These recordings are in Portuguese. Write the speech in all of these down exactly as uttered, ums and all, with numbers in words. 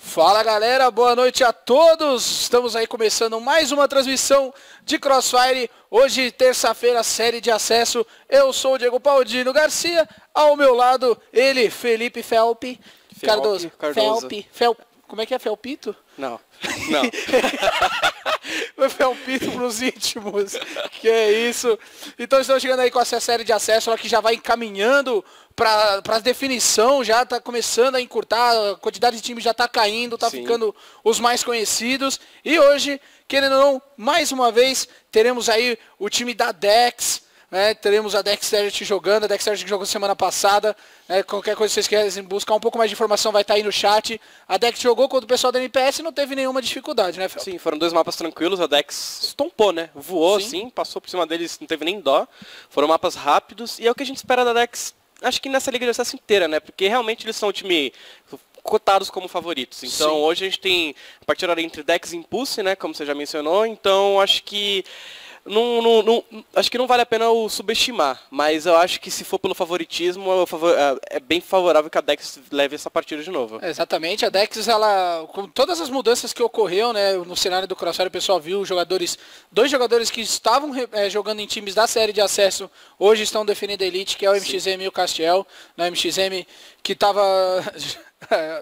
Fala galera, boa noite a todos, estamos aí começando mais uma transmissão de Crossfire, hoje terça-feira, série de acesso, eu sou o Diego Paldino Garcia, ao meu lado ele, Felipe Felpe Cardoso, Cardoso. Felpe, Fel... como é que é, Felpito? Não, não. Meu Felpito pros íntimos, que é isso, então estamos chegando aí com essa série de acesso, ela que já vai encaminhando para a definição, já está começando a encurtar, a quantidade de times já está caindo, está ficando os mais conhecidos. E hoje, querendo ou não, mais uma vez, teremos aí o time da Dex, né? Teremos a Dexterity jogando, a Dexterity jogou semana passada, né? Qualquer coisa que vocês querem buscar um pouco mais de informação vai estar tá aí no chat. A Dex jogou contra o pessoal da M P S e não teve nenhuma dificuldade, né, Fel? Sim, foram dois mapas tranquilos, a Dex estompou, né? Voou, sim. Assim, passou por cima deles, não teve nem dó. Foram mapas rápidos e é o que a gente espera da Dex. Acho que nessa liga de acesso inteira, né? Porque realmente eles são o time cotados como favoritos. Então, sim, hoje a gente tem a partida entre Dex e Impulse, né? Como você já mencionou. Então, acho que não, não, não, acho que não vale a pena o subestimar. Mas eu acho que se for pelo favoritismo, é bem favorável que a Dex leve essa partida de novo. É, exatamente. A Dex, ela, com todas as mudanças que ocorreram, né, no cenário do Crossfire, o pessoal viu jogadores, dois jogadores que estavam é, jogando em times da série de acesso, hoje estão definindo a Elite, que é o M X M, sim, e o Castiel. Na M X M, que estava...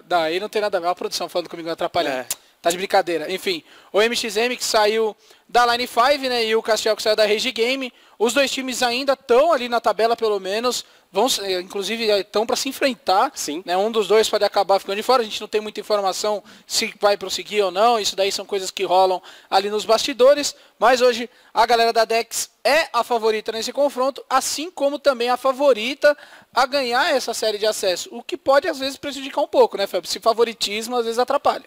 Daí não tem nada a ver, a produção falando comigo atrapalhando. É. Tá de brincadeira. Enfim, o M X M que saiu da Line cinco, né, e o Castiel que saiu da Rage Game. Os dois times ainda estão ali na tabela, pelo menos. Vão, inclusive, estão para se enfrentar. Sim. Né, um dos dois pode acabar ficando de fora. A gente não tem muita informação se vai prosseguir ou não. Isso daí são coisas que rolam ali nos bastidores. Mas hoje a galera da Dex é a favorita nesse confronto, assim como também a favorita a ganhar essa série de acesso. O que pode, às vezes, prejudicar um pouco, né, Feb? Se favoritismo, às vezes, atrapalha.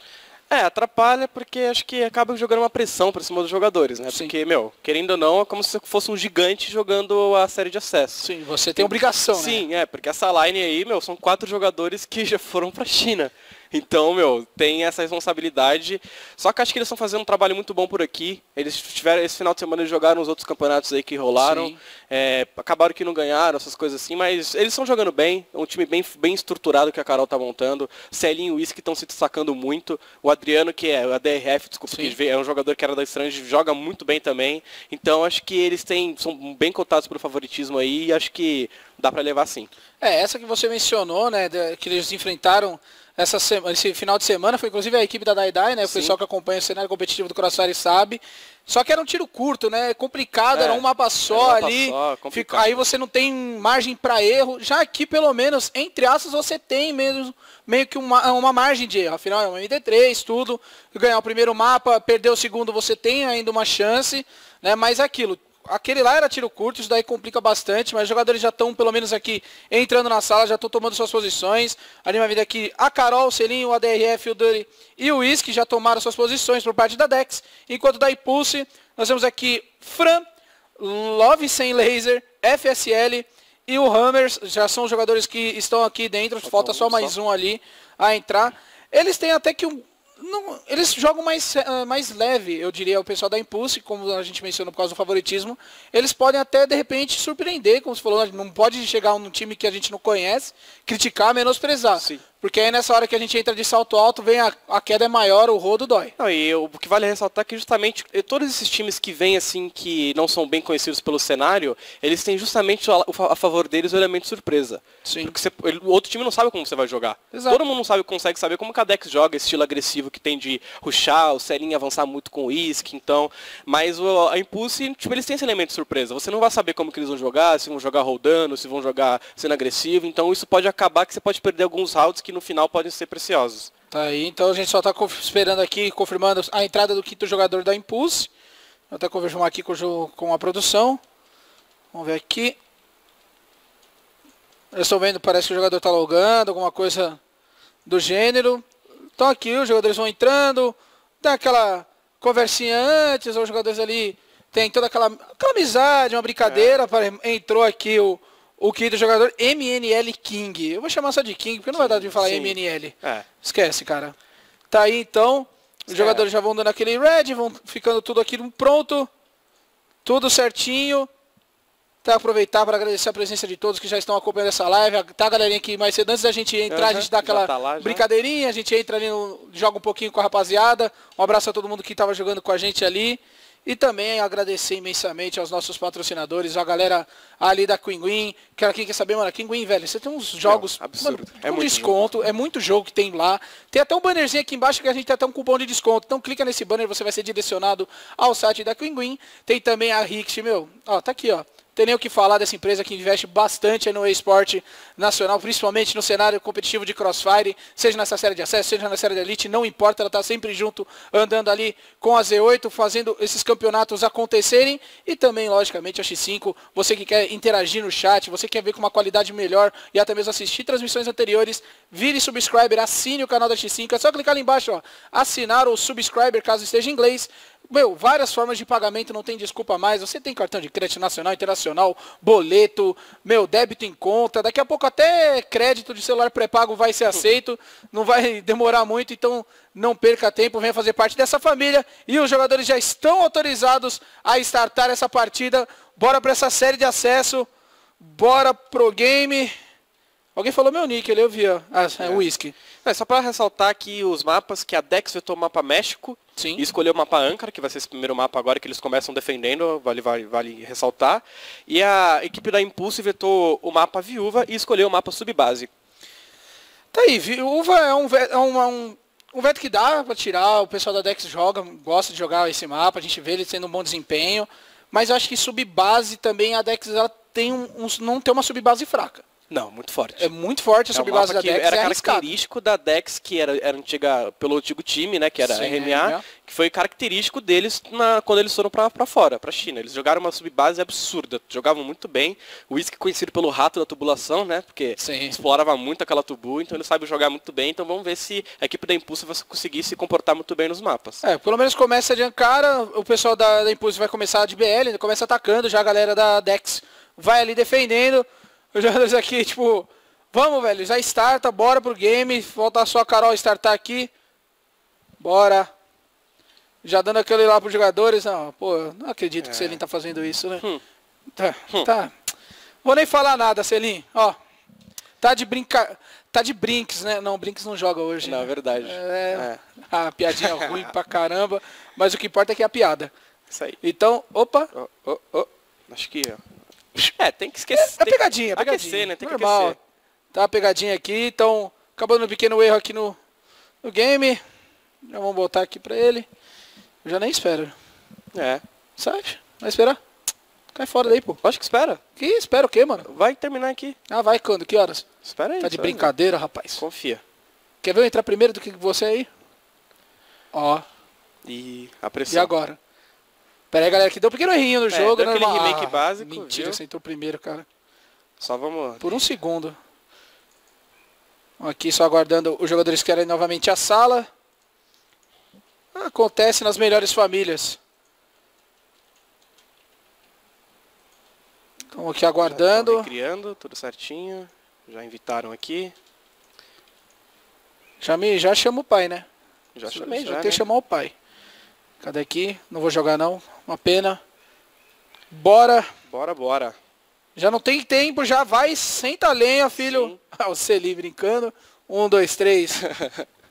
É, atrapalha porque acho que acaba jogando uma pressão para cima dos jogadores, né? Sim. Porque, meu, querendo ou não, é como se fosse um gigante jogando a série de acesso. Sim, você tem obrigação, né? Sim, é, porque essa line aí, meu, são quatro jogadores que já foram para a China. Então, meu, tem essa responsabilidade. Só que acho que eles estão fazendo um trabalho muito bom por aqui. Eles tiveram, esse final de semana eles jogaram os outros campeonatos aí que rolaram. É, acabaram que não ganharam, essas coisas assim. Mas eles estão jogando bem. É um time bem, bem estruturado que a Carol tá montando. Celinho e Whisky estão se destacando muito. O Adriano, que é a D R F, desculpa, que é um jogador que era da Strange, joga muito bem também. Então, acho que eles têm, são bem cotados pelo favoritismo aí. E acho que dá para levar sim. É, essa que você mencionou, né, que eles enfrentaram... Essa semana, esse final de semana foi inclusive a equipe da Daidai, né? O pessoal que acompanha o cenário competitivo do Crossfire sabe. Só que era um tiro curto, né? Complicado, é, era um mapa só um mapa ali. Só, fica, aí você não tem margem para erro. Já aqui, pelo menos, entre aspas, você tem mesmo, meio que uma, uma margem de erro. Afinal, é um M D três, tudo. Ganhar o primeiro mapa, perder o segundo, você tem ainda uma chance, né? Mas aquilo... Aquele lá era tiro curto, isso daí complica bastante, mas os jogadores já estão, pelo menos aqui, entrando na sala, já estão tomando suas posições. Ali na vida aqui, a Carol, o Celinho, o A D R F, o Duri e o Whisky já tomaram suas posições por parte da Dex. Enquanto da Impulse, nós temos aqui Fran, Love sem laser, F S L e o Hammers. Já são os jogadores que estão aqui dentro, falta só mais um ali a entrar. Eles têm até que um... Não, eles jogam mais, mais leve, eu diria, o pessoal da Impulse, como a gente mencionou por causa do favoritismo. Eles podem até, de repente, surpreender, como você falou, não pode chegar num time que a gente não conhece, criticar, menosprezar. Sim. Porque aí nessa hora que a gente entra de salto alto, vem a, a queda é maior, o rodo dói. Não, e o que vale ressaltar é que justamente todos esses times que vêm assim, que não são bem conhecidos pelo cenário, eles têm justamente a, a favor deles o elemento surpresa. Sim. Porque você, o outro time não sabe como você vai jogar. Exato. Todo mundo não sabe, consegue saber como que a Dex joga, esse estilo agressivo que tem de rushar, o Celinho avançar muito com o Whisky, então. Mas o, a Impulse, tipo, eles têm esse elemento surpresa. Você não vai saber como que eles vão jogar, se vão jogar rodando, se vão jogar sendo agressivo. Então isso pode acabar que você pode perder alguns rounds que no final podem ser preciosos. Tá aí, então a gente só tá esperando aqui, confirmando a entrada do quinto jogador da Impulse. Vou até confirmar aqui com, o jogo, com a produção. Vamos ver aqui. Eu estou vendo, parece que o jogador tá logando, alguma coisa do gênero. Então aqui os jogadores vão entrando, tem aquela conversinha antes, os jogadores ali tem toda aquela, aquela amizade, uma brincadeira. É. Entrou aqui o O querido jogador M N L King. Eu vou chamar só de King, porque não vai dar de falar sim. M N L. É. Esquece, cara. Tá aí, então. Os é. jogadores já vão dando aquele red, vão ficando tudo aqui pronto. Tudo certinho. Tá, aproveitar para agradecer a presença de todos que já estão acompanhando essa live. Tá, galerinha, aqui mais cedo, antes da gente entrar, uhum, a gente dá aquela tá lá, brincadeirinha, a gente entra ali, no, joga um pouquinho com a rapaziada. Um abraço a todo mundo que estava jogando com a gente ali. E também agradecer imensamente aos nossos patrocinadores, a galera ali da Quinguin. Cara, quem quer saber, mano, Quinguin, velho, você tem uns jogos, não, absurdo. Mano, é um muito desconto, jogo. É muito jogo que tem lá. Tem até um bannerzinho aqui embaixo que a gente tem até um cupom de desconto. Então clica nesse banner, você vai ser direcionado ao site da Quinguin. Tem também a Rix, meu, ó, tá aqui, ó. Tem nem o que falar dessa empresa que investe bastante no e-sport nacional, principalmente no cenário competitivo de Crossfire, seja nessa série de acesso, seja na série de elite, não importa, ela está sempre junto, andando ali com a Z oito, fazendo esses campeonatos acontecerem, e também, logicamente, a X cinco, você que quer interagir no chat, você que quer ver com uma qualidade melhor e até mesmo assistir transmissões anteriores, vire subscriber, assine o canal da X cinco, é só clicar ali embaixo, ó, assinar ou subscriber, caso esteja em inglês. Meu, várias formas de pagamento, não tem desculpa mais. Você tem cartão de crédito nacional, internacional, boleto, meu, débito em conta. Daqui a pouco até crédito de celular pré-pago vai ser aceito. Não vai demorar muito, então não perca tempo. Venha fazer parte dessa família. E os jogadores já estão autorizados a startar essa partida. Bora para essa série de acesso. Bora pro game. Alguém falou meu nick, ele ouviu. Ah, é o Whisky. É, só para ressaltar aqui os mapas, que a Dex vetou o mapa México. Sim. E escolheu o mapa Âncora, que vai ser esse primeiro mapa agora que eles começam defendendo, vale, vale, vale ressaltar. E a equipe da Impulse vetou o mapa Viúva e escolheu o mapa Subbase. Tá aí, Viúva é um, é um, é um, um veto que dá para tirar, o pessoal da Dex joga, gosta de jogar esse mapa, a gente vê ele tendo um bom desempenho, mas eu acho que Subbase também, a Dex ela tem um, um, não tem uma Subbase fraca. Não, muito forte. É muito forte a é subbase da Dex. Era é característico da Dex, que era, era antiga, pelo antigo time, né, que era Sim, R M A, que foi característico deles na, quando eles foram para fora, para China. Eles jogaram uma subbase absurda, jogavam muito bem. O Whisky conhecido pelo rato da tubulação, né, porque Sim. explorava muito aquela tubu, então ele sabe jogar muito bem. Então vamos ver se a equipe da Impulse vai conseguir se comportar muito bem nos mapas. É, pelo menos começa de Ankara, o pessoal da, da Impulse vai começar de B L, começa atacando, já a galera da Dex vai ali defendendo. Os jogadores aqui, tipo, vamos, velho, já starta, bora pro game, falta só a Carol startar aqui. Bora. Já dando aquele lá pros jogadores, não, pô, não acredito é. que o Celinho tá fazendo isso, né? Hum. Tá, hum. tá. Vou nem falar nada, Celinho, ó. Tá de brinca... Tá de Brinks, né? Não, Brinks não joga hoje. Não, né? É verdade. É... É. A piadinha é ruim pra caramba, mas o que importa é que é a piada. Isso aí. Então, opa. Oh, oh, oh. Acho que... É, tem que esquecer. É pegadinha, é pegadinha. Aquecer, né? Tem normal. Que aquecer. Tá a pegadinha aqui, então, acabando um pequeno erro aqui no, no game. Já vamos botar aqui pra ele. Eu já nem espero. É. Sabe? Vai esperar? Cai fora daí, pô. Acho que espera. Que espera o quê, mano? Vai terminar aqui. Ah, vai quando? Que horas? Espera aí. Tá de brincadeira, aí, rapaz. Confia. Quer ver eu entrar primeiro do que você aí? Ó. E a pressão. E agora? Pera aí, galera, que deu um pequeno errinho no é, jogo, né? Aquele remake ah, básico. Mentira, viu? Você entrou primeiro, cara. Só vamos... Por um segundo. Aqui só aguardando os jogadores que querem novamente a sala. Acontece nas melhores famílias. Estão aqui aguardando. Já estão recriando, tudo certinho. Já invitaram aqui. Já, me, já chama o pai, né? Já chamei, já, já tem que chamar o pai. Cadê aqui? Não vou jogar não, uma pena. Bora! Bora, bora. Já não tem tempo, já vai, senta a lenha, filho. Ah, o Celi brincando. Um, dois, três.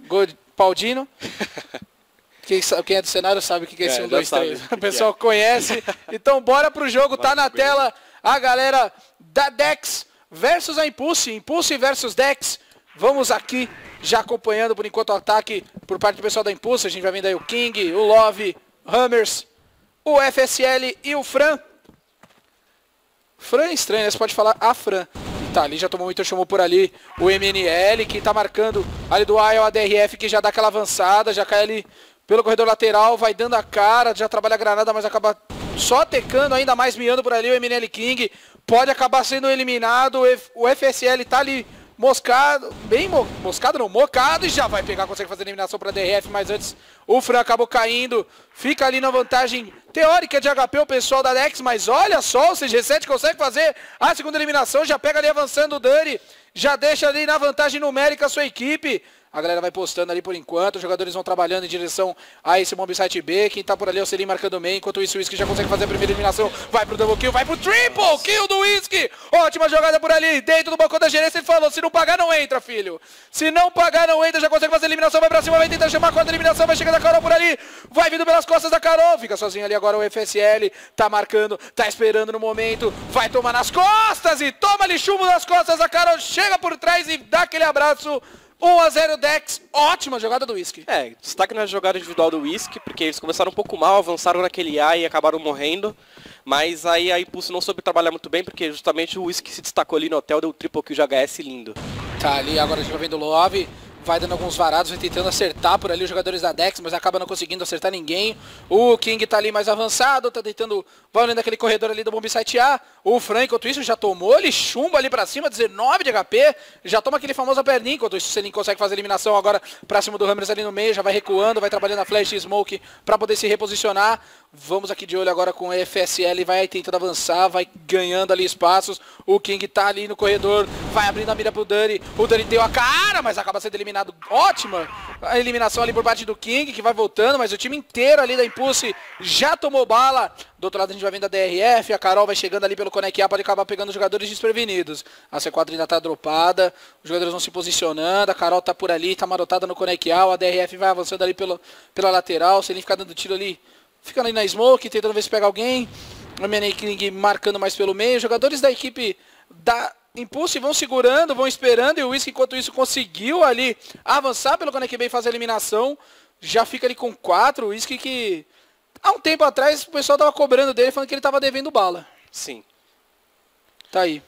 Gol de Paldino. Quem, sabe, quem é do cenário sabe o que é esse é, um, dois, três. O pessoal é. conhece. Então bora pro jogo, tá na tela a galera da Dex versus a Impulse. Impulse versus Dex. Vamos aqui. Já acompanhando por enquanto o ataque por parte do pessoal da Impulse. A gente vai vendo aí o King, o Love, Hammers, o F S L e o Fran. Fran é estranho, né? Você pode falar a Fran. Tá, ali já tomou, então chamou por ali o M N L, que tá marcando ali do A, é o D R F, que já dá aquela avançada, já cai ali pelo corredor lateral, vai dando a cara, já trabalha a granada, mas acaba só tecando, ainda mais miando por ali o M N L King. Pode acabar sendo eliminado, o F S L tá ali... Moscado, bem mo moscado não, mocado, e já vai pegar, consegue fazer eliminação para D R F, mas antes o Fran acabou caindo, fica ali na vantagem teórica de H P o pessoal da Dex, mas olha só, o C G sete consegue fazer a segunda eliminação, já pega ali avançando o Duri, já deixa ali na vantagem numérica a sua equipe, A galera vai postando ali por enquanto. Os jogadores vão trabalhando em direção a esse bomb site B. Quem tá por ali é o Celinho marcando o main. Enquanto isso, o Whisky já consegue fazer a primeira eliminação. Vai pro double kill, vai pro triple kill do Whisky. Ótima jogada por ali. Dentro do balcão da gerência ele falou, se não pagar não entra, filho. Se não pagar não entra, já consegue fazer a eliminação. Vai pra cima, vai tentar chamar a quarta eliminação. Vai chegando a Carol por ali. Vai vindo pelas costas da Carol. Fica sozinho ali agora o F S L. Tá marcando, tá esperando no momento. Vai tomar nas costas e toma ali chumbo nas costas. A Carol chega por trás e dá aquele abraço. um a zero Dex, ótima jogada do Whisky. É, destaque na jogada individual do Whisky, porque eles começaram um pouco mal, avançaram naquele A e acabaram morrendo. Mas aí a Impulse não soube trabalhar muito bem, porque justamente o Whisky se destacou ali no hotel, deu o triple kill de H S lindo. Tá ali, agora a gente vai vendo o Love, vai dando alguns varados, vai tentando acertar por ali os jogadores da Dex, mas acaba não conseguindo acertar ninguém. O King tá ali mais avançado, tá tentando, vai olhando aquele corredor ali do bomb site A. O Fran, enquanto isso, já tomou, ele chumba ali pra cima, dezenove de H P, já toma aquele famoso perninho, enquanto isso o Celinho consegue fazer a eliminação agora pra cima do Hammers ali no meio, já vai recuando, vai trabalhando a flash e smoke pra poder se reposicionar. Vamos aqui de olho agora com o F S L, vai tentando avançar, vai ganhando ali espaços. O King tá ali no corredor, vai abrindo a mira pro Duri, o Duri deu a cara, mas acaba sendo eliminado. Ótima a eliminação ali por parte do King, que vai voltando, mas o time inteiro ali da Impulse já tomou bala. Do outro lado a gente vai vendo a D R F, a Carol vai chegando ali pelo Connect A, pode acabar pegando os jogadores desprevenidos. A C quatro ainda tá dropada, os jogadores vão se posicionando, a Carol tá por ali, tá marotada no Connect A, a D R F vai avançando ali pelo, pela lateral, se ele ficar dando tiro ali, fica ali na smoke, tentando ver se pega alguém. O M N L King marcando mais pelo meio, os jogadores da equipe da Impulse vão segurando, vão esperando, e o Whisky, enquanto isso, conseguiu ali avançar pelo Connect B e fazer a eliminação. Já fica ali com quatro. O Whisky que há um tempo atrás o pessoal tava cobrando dele, falando que ele tava devendo bala. Sim. Tá aí.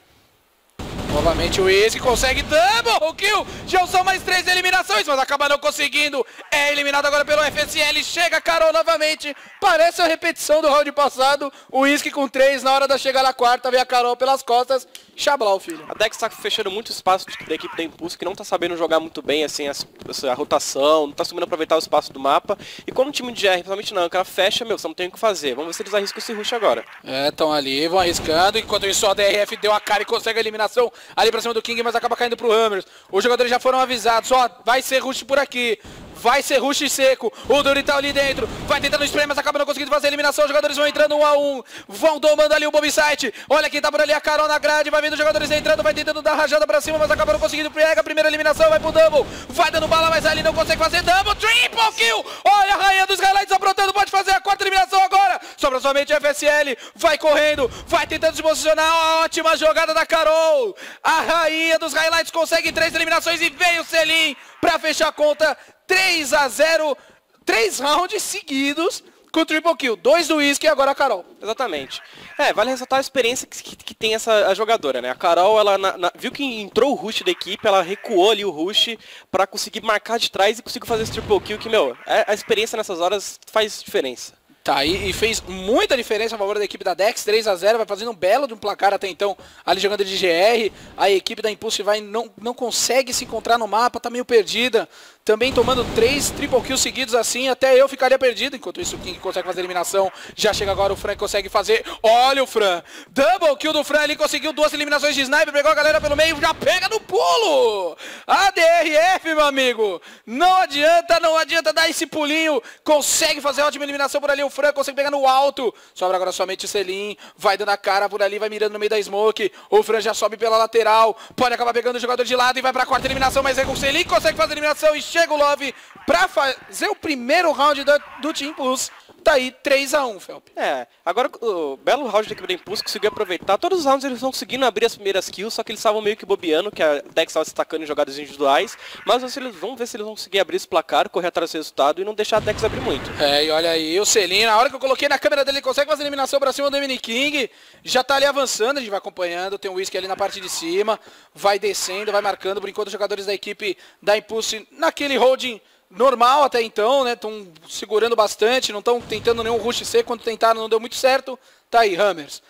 Novamente o Whisky consegue double kill. Já são mais três eliminações, mas acaba não conseguindo. É eliminado agora pelo F S L. Chega a Carol novamente. Parece a repetição do round passado. O Whisky com três, na hora da chegada na quarta, vem a Carol pelas costas. Xablau, filho. A Dex tá fechando muito espaço da equipe da Impulse, que não tá sabendo jogar muito bem, assim, as, a rotação, não tá sabendo aproveitar o espaço do mapa. E quando o time de G R, principalmente na Âncora, fecha, meu, você não tem o que fazer. Vamos ver se eles arriscam esse rush agora. É, estão ali, vão arriscando. Enquanto isso, a D R F deu a cara e consegue a eliminação ali pra cima do King, mas acaba caindo pro Hammers. Os jogadores já foram avisados, ó, vai ser rush por aqui. Vai ser rush seco, o Duri tá ali dentro, vai tentando spray, mas acaba não conseguindo fazer a eliminação. Os jogadores vão entrando um a um, vão tomando ali o bomb site. Olha quem tá por ali, a Carol na grade, vai vendo os jogadores entrando, vai tentando dar rajada pra cima, mas acaba não conseguindo. Pega a primeira eliminação, vai pro double, vai dando bala, mas ali não consegue fazer double, triple kill. Olha a rainha dos highlights aprontando, pode fazer a quarta eliminação agora. Sobra somente o F S L, vai correndo, vai tentando se posicionar. Ótima jogada da Carol, a rainha dos highlights consegue três eliminações e veio o Celinho pra fechar a conta. três a zero, três rounds seguidos com o triple kill. Dois do Whisky e agora a Carol. Exatamente. É, vale ressaltar a experiência que, que, que tem essa a jogadora, né? A Carol, ela na, na, viu que entrou o rush da equipe, ela recuou ali o rush pra conseguir marcar de trás e conseguir fazer esse triple kill, que, meu, a, a experiência nessas horas faz diferença. Tá, e, e fez muita diferença a favor da equipe da Dex, três a zero, vai fazendo um belo de um placar até então, ali jogando de G R, a equipe da Impulse vai, não, não consegue se encontrar no mapa, tá meio perdida, também tomando três triple kills seguidos assim, até eu ficaria perdido. Enquanto isso o King consegue fazer a eliminação, já chega agora o Fran que consegue fazer, olha o Fran, double kill do Fran, ele conseguiu duas eliminações de sniper, pegou a galera pelo meio, já pega no pulo, a D R F, meu amigo, não adianta, não adianta dar esse pulinho, consegue fazer a ótima eliminação por ali, o Fran consegue pegar no alto, sobra agora somente o Celinho, vai dando a cara por ali, vai mirando no meio da smoke, o Fran já sobe pela lateral, pode acabar pegando o jogador de lado e vai pra quarta eliminação, mas é com o Celinho que consegue fazer a eliminação e chega o Love pra fazer o primeiro round do, do Team Impulse. Tá aí, três a um, Felpe. É, agora o belo round da equipe da Impulse conseguiu aproveitar. Todos os rounds eles estão conseguindo abrir as primeiras kills, só que eles estavam meio que bobeando, que a Dex estava destacando em jogadas individuais. Mas eles, vamos ver se eles vão conseguir abrir esse placar, correr atrás do resultado e não deixar a Dex abrir muito. É, e olha aí, o Celinho, na hora que eu coloquei na câmera dele, ele consegue fazer a eliminação pra cima do M N King. Já tá ali avançando, a gente vai acompanhando, tem o Whisky ali na parte de cima. Vai descendo, vai marcando, por enquanto os jogadores da equipe da Impulse naquele holding normal até então, né? Estão segurando bastante, não estão tentando nenhum rush C. Quando tentaram não deu muito certo. Tá aí, Hammers.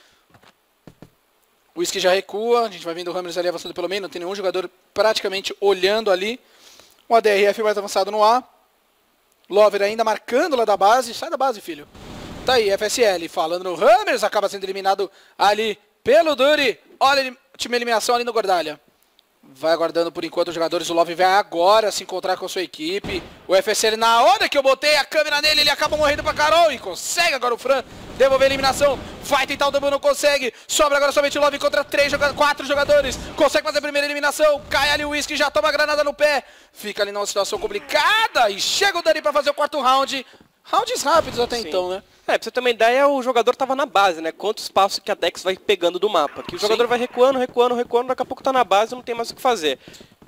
O Whisky já recua, a gente vai vendo o Hammers ali avançando pelo meio, não tem nenhum jogador praticamente olhando ali. O A D R F mais avançado no A. Lover ainda marcando lá da base. Sai da base, filho. Tá aí, F S L falando no Hammers, acaba sendo eliminado ali pelo Duri. Olha, time eliminação ali no Gordalha. Vai aguardando por enquanto os jogadores. O Love vai agora se encontrar com a sua equipe. O F S L, na hora que eu botei a câmera nele, ele acaba morrendo pra Carol. E consegue agora o Fran devolver a eliminação. Vai tentar o W, não consegue. Sobra agora somente o Love contra três, quatro jogadores. Consegue fazer a primeira eliminação. Cai ali o Whisky, já toma a granada no pé. Fica ali numa situação complicada. E chega o Duri pra fazer o quarto round. Rounds rápidos até Sim. então, né? É, pra você ter uma ideia, o jogador tava na base, né? Quanto espaço que a Dex vai pegando do mapa. Que o jogador Sim. vai recuando, recuando, recuando, daqui a pouco tá na base e não tem mais o que fazer.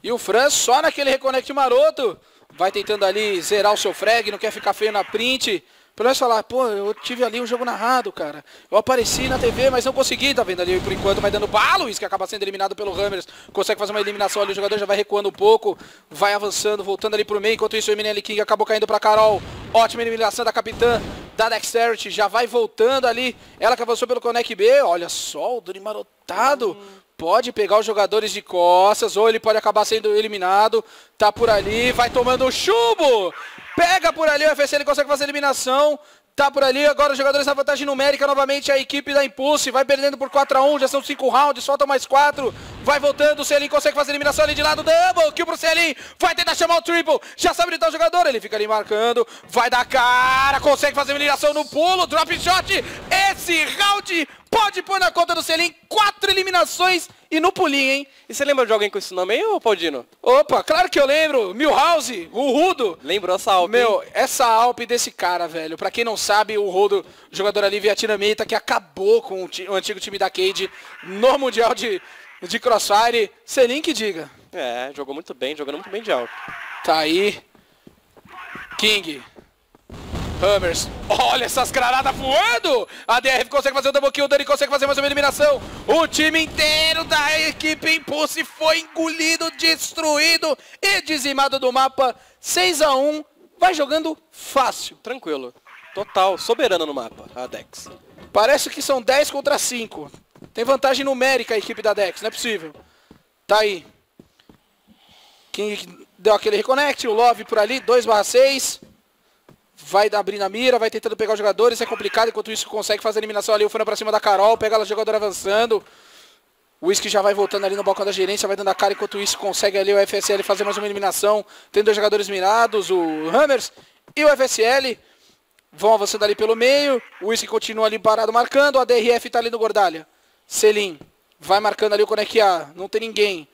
E o Fran só naquele reconnect maroto. Vai tentando ali zerar o seu frag, não quer ficar feio na print. Pelo menos falar, pô, eu tive ali um jogo narrado, cara. Eu apareci na T V, mas não consegui, tá vendo ali? Por enquanto vai dando bala, isso que acaba sendo eliminado pelo Hammers. Consegue fazer uma eliminação ali, o jogador já vai recuando um pouco. Vai avançando, voltando ali pro meio. Enquanto isso, o M N L King acabou caindo pra Carol. Ótima eliminação da capitã da Dexterity. Já vai voltando ali. Ela que avançou pelo Connect B. Olha só, o Duri marotado. Hum. Pode pegar os jogadores de costas, ou ele pode acabar sendo eliminado. Tá por ali, vai tomando o chumbo. Pega por ali, o F S L ele consegue fazer a eliminação. Tá por ali, agora os jogadores na vantagem numérica. Novamente a equipe da Impulse vai perdendo por quatro a um. Já são cinco rounds, faltam mais quatro. Vai voltando, o Celinho consegue fazer a eliminação ali de lado. Double kill pro Celinho. Vai tentar chamar o triple. Já sabe onde tá o jogador. Ele fica ali marcando. Vai dar cara. Consegue fazer a eliminação no pulo. Drop shot. Esse round pode pôr na conta do Celinho. Quatro eliminações e no pulinho, hein? E você lembra de alguém com esse nome aí, ô Paldino? Opa, claro que eu lembro. Milhouse, o Rudo. Lembrou essa Alp? Meu, hein? Essa Alp desse cara, velho. Pra quem não sabe, o Rudo, jogador ali vietnamita, que acabou com o, o antigo time da Cade no Mundial de... de Crossfire. Celinho que diga. É, jogou muito bem, jogando muito bem de alto. Tá aí. King. Hammers. Olha essas granadas voando! A D R F consegue fazer o double kill, o Dani consegue fazer mais uma eliminação. O time inteiro da equipe Impulse foi engolido, destruído e dizimado do mapa. seis a um. Vai jogando fácil. Tranquilo. Total, soberano no mapa, a Dex. Parece que são dez contra cinco. Tem vantagem numérica a equipe da Dex, não é possível. Tá aí. King deu aquele reconnect, o Love por ali, dois barra seis. Vai abrindo a mira, vai tentando pegar os jogadores, é complicado. Enquanto isso consegue fazer a eliminação ali, o Fana pra cima da Carol, pega ela, jogadora avançando. O Whisky já vai voltando ali no balcão da gerência, vai dando a cara. Enquanto isso consegue ali o F S L fazer mais uma eliminação. Tem dois jogadores mirados, o Hammers e o F S L. Vão avançando ali pelo meio, o Whisky continua ali parado marcando, a D R F tá ali no Gordalha. Celim vai marcando ali o Connect A, não tem ninguém.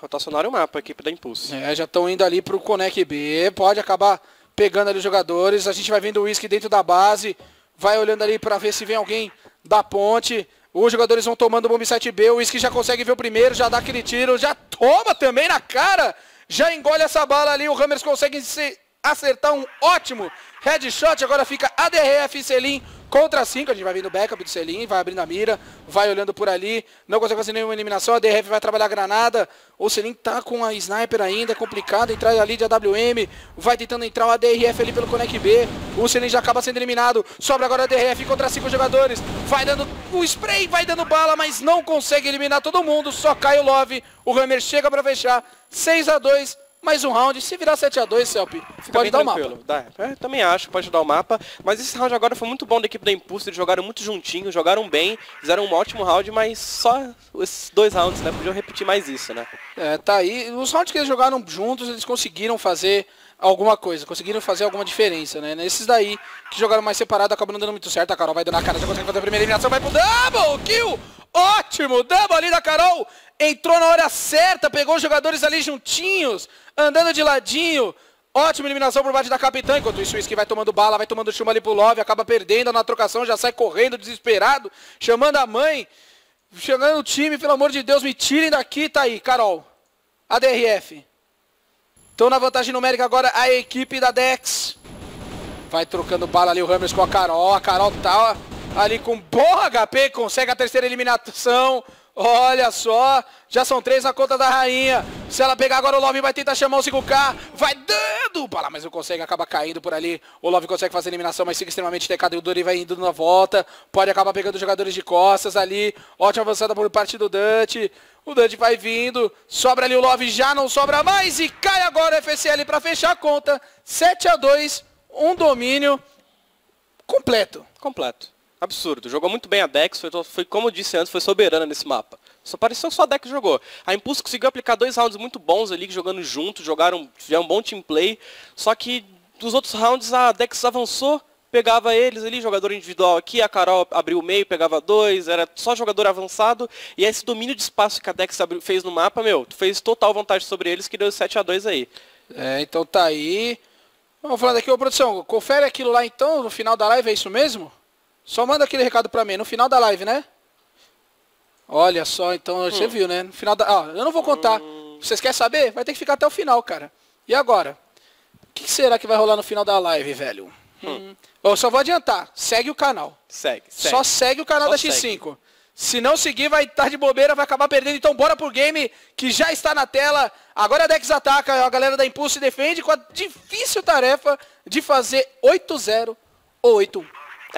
Rotacionaram o mapa, a equipe da Impulse. É, já estão indo ali pro Connect B, pode acabar pegando ali os jogadores. A gente vai vendo o Whisky dentro da base, vai olhando ali para ver se vem alguém da ponte. Os jogadores vão tomando o bomb site B, o Whisky já consegue ver o primeiro, já dá aquele tiro, já toma também na cara, já engole essa bala ali, o Hammers consegue se acertar um ótimo headshot. Agora fica a D R F e Celim contra cinco, a gente vai vendo o backup do Celim, vai abrindo a mira, vai olhando por ali, não consegue fazer nenhuma eliminação, a D R F vai trabalhar a granada, o Celim tá com a sniper ainda, é complicado entrar ali de A W M, vai tentando entrar o A D R F ali pelo Connect B, o Celim já acaba sendo eliminado, sobra agora a D R F contra cinco jogadores, vai dando o spray, vai dando bala, mas não consegue eliminar todo mundo, só cai o Love, o Hammer chega pra fechar, seis a dois, mais um round. Se virar sete a dois, Celpe, pode dar o mapa. Dá. É, também acho que pode dar o mapa. Mas esse round agora foi muito bom da equipe da Impulse. Eles jogaram muito juntinho, jogaram bem, fizeram um ótimo round, mas só esses dois rounds, né? Podiam repetir mais isso, né? É, tá aí. Os rounds que eles jogaram juntos, eles conseguiram fazer alguma coisa, conseguiram fazer alguma diferença, né? Esses daí, que jogaram mais separado, acabam não dando muito certo. A Carol vai dando a cara, já consegue fazer a primeira eliminação, vai pro double kill! Ótimo! Double ali da Carol! Entrou na hora certa, pegou os jogadores ali juntinhos, andando de ladinho. Ótima eliminação por parte da capitã. Enquanto isso, o Whisky vai tomando bala, vai tomando chuma ali pro Love, acaba perdendo na trocação, já sai correndo, desesperado, chamando a mãe, chegando o time, pelo amor de Deus, me tirem daqui. Tá aí, Carol, a D R F. Então na vantagem numérica agora a equipe da Dex. Vai trocando bala ali o Hammers com a Carol. A Carol tá ali com bom H P, consegue a terceira eliminação. Olha só, já são três na conta da rainha. Se ela pegar agora o Love vai tentar chamar o cinco K. Vai dando bala, mas não consegue, acaba caindo por ali. O Love consegue fazer a eliminação, mas fica extremamente tecado. E o Duri vai indo na volta. Pode acabar pegando os jogadores de costas ali. Ótima avançada por parte do Dante. O Dante vai vindo. Sobra ali o Love, já não sobra mais. E cai agora o F S L para fechar a conta. sete a dois, um domínio completo. Completo. Absurdo. Jogou muito bem a Dex, foi, foi como eu disse antes, foi soberana nesse mapa. Só pareceu que só a deck jogou. A Impulse conseguiu aplicar dois rounds muito bons ali, jogando junto, jogaram, fizeram um bom team play. Só que nos outros rounds a Dex avançou, pegava eles ali, jogador individual aqui, a Carol abriu o meio, pegava dois, era só jogador avançado. E esse domínio de espaço que a Dex abriu, fez no mapa, meu, fez total vantagem sobre eles, que deu sete a dois aí. É, então tá aí. Vamos falando aqui, ô produção, confere aquilo lá então, no final da live, é isso mesmo? Só manda aquele recado pra mim, no final da live, né? Olha só, então hum. você viu, né? No final da... ah, eu não vou contar. Hum. Vocês querem saber? Vai ter que ficar até o final, cara. E agora? O que será que vai rolar no final da live, velho? Hum. Bom, só vou adiantar. Segue o canal. Segue. segue. Só segue o canal só da X cinco. Segue. Se não seguir, vai estar de bobeira, vai acabar perdendo. Então bora pro game que já está na tela. Agora a Dex ataca, a galera da Impulse defende com a difícil tarefa de fazer oito zero ou oito um.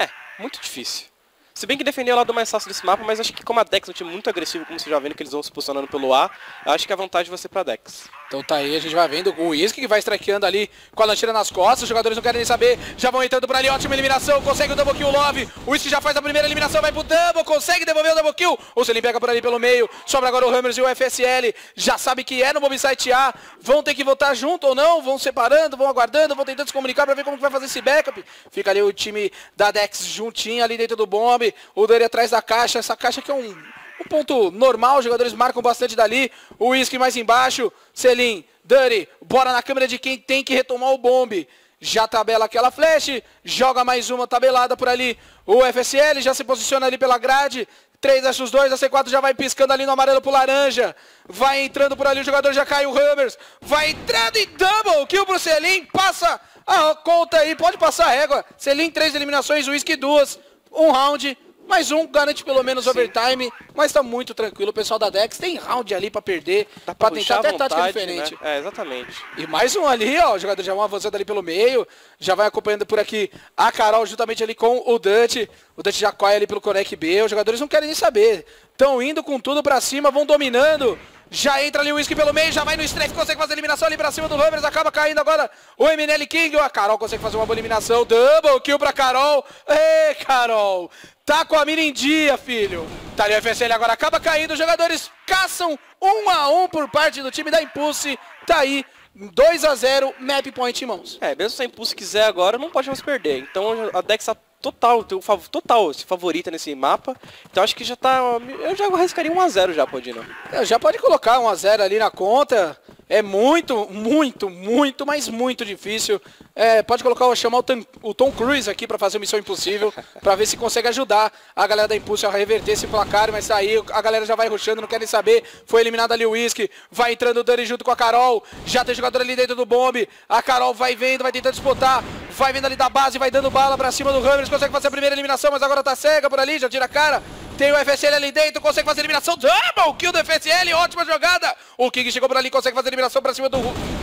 É, muito difícil. Se bem que defender o lado mais fácil desse mapa, mas acho que como a Dex é um time muito agressivo, como vocês já vendo que eles vão se posicionando pelo ar, acho que a vantagem vai ser pra Dex. Então tá aí, a gente vai vendo o Whisky que vai strikeando ali com a lancheira nas costas, os jogadores não querem nem saber, já vão entrando por ali, ótima eliminação, consegue o double kill, Love, o Whisky já faz a primeira eliminação, vai pro double, consegue devolver o double kill, o Celinho pega por ali pelo meio, sobra agora o Hammers e o F S L, já sabe que é no Mobsite A, vão ter que voltar junto ou não, vão separando, vão aguardando, vão tentando se comunicar pra ver como que vai fazer esse backup, fica ali o time da Dex juntinho ali dentro do bomb, o Duri atrás da caixa, essa caixa que é um, um ponto normal, os jogadores marcam bastante dali, o Whisky mais embaixo, Celinho, Duri, bora na câmera de quem tem que retomar o bombe, já tabela aquela flash, joga mais uma tabelada por ali, o F S L já se posiciona ali pela grade, três versus dois, a C quatro já vai piscando ali no amarelo pro laranja, vai entrando por ali, o jogador já cai, o Hammers, vai entrando e double kill pro Celinho, passa a conta aí, pode passar a régua, Celinho três eliminações, Whisky duas, um round, mais um, garante pelo menos Sim. overtime, mas tá muito tranquilo. O pessoal da Dex tem round ali pra perder, Dá pra, pra tentar até vontade, tática diferente. Né? É, exatamente. E mais um ali, ó, o jogador já vai avançando ali pelo meio, já vai acompanhando por aqui a Carol juntamente ali com o Dutch. O Dutch já cai ali pelo Connect B, os jogadores não querem nem saber. Estão indo com tudo pra cima, vão dominando. Já entra ali o Whisky pelo meio, já vai no strike, consegue fazer a eliminação ali pra cima do Hammers, acaba caindo agora o M N L King. A Carol consegue fazer uma boa eliminação, double kill pra Carol. Ê, Carol, tá com a mira em dia, filho. Tá ali o F S L agora, acaba caindo, os jogadores caçam um a um por parte do time da Impulse. Tá aí, dois a zero, map point em mãos. É, mesmo se a Impulse quiser agora, não pode mais perder. Então a Dex total, total, se favorita nesse mapa. Então acho que já tá... eu já arriscaria um a zero já, Paldino. É, já pode colocar um a zero ali na conta. É muito, muito, muito, mas muito difícil. É, pode colocar, chamar o Tom, o Tom Cruise aqui pra fazer Missão Impossível, pra ver se consegue ajudar a galera da Impulse a reverter esse placar, mas aí a galera já vai rushando, não quer nem saber. Foi eliminado ali o Whisky, vai entrando o Duri junto com a Carol, já tem jogador ali dentro do bombe, a Carol vai vendo, vai tentando disputar, vai vendo ali da base, vai dando bala pra cima do Hammers, consegue fazer a primeira eliminação, mas agora tá cega por ali, já tira a cara. Tem o F S L ali dentro, consegue fazer a eliminação, double kill do F S L, ótima jogada. O King chegou por ali, consegue fazer a eliminação pra cima do,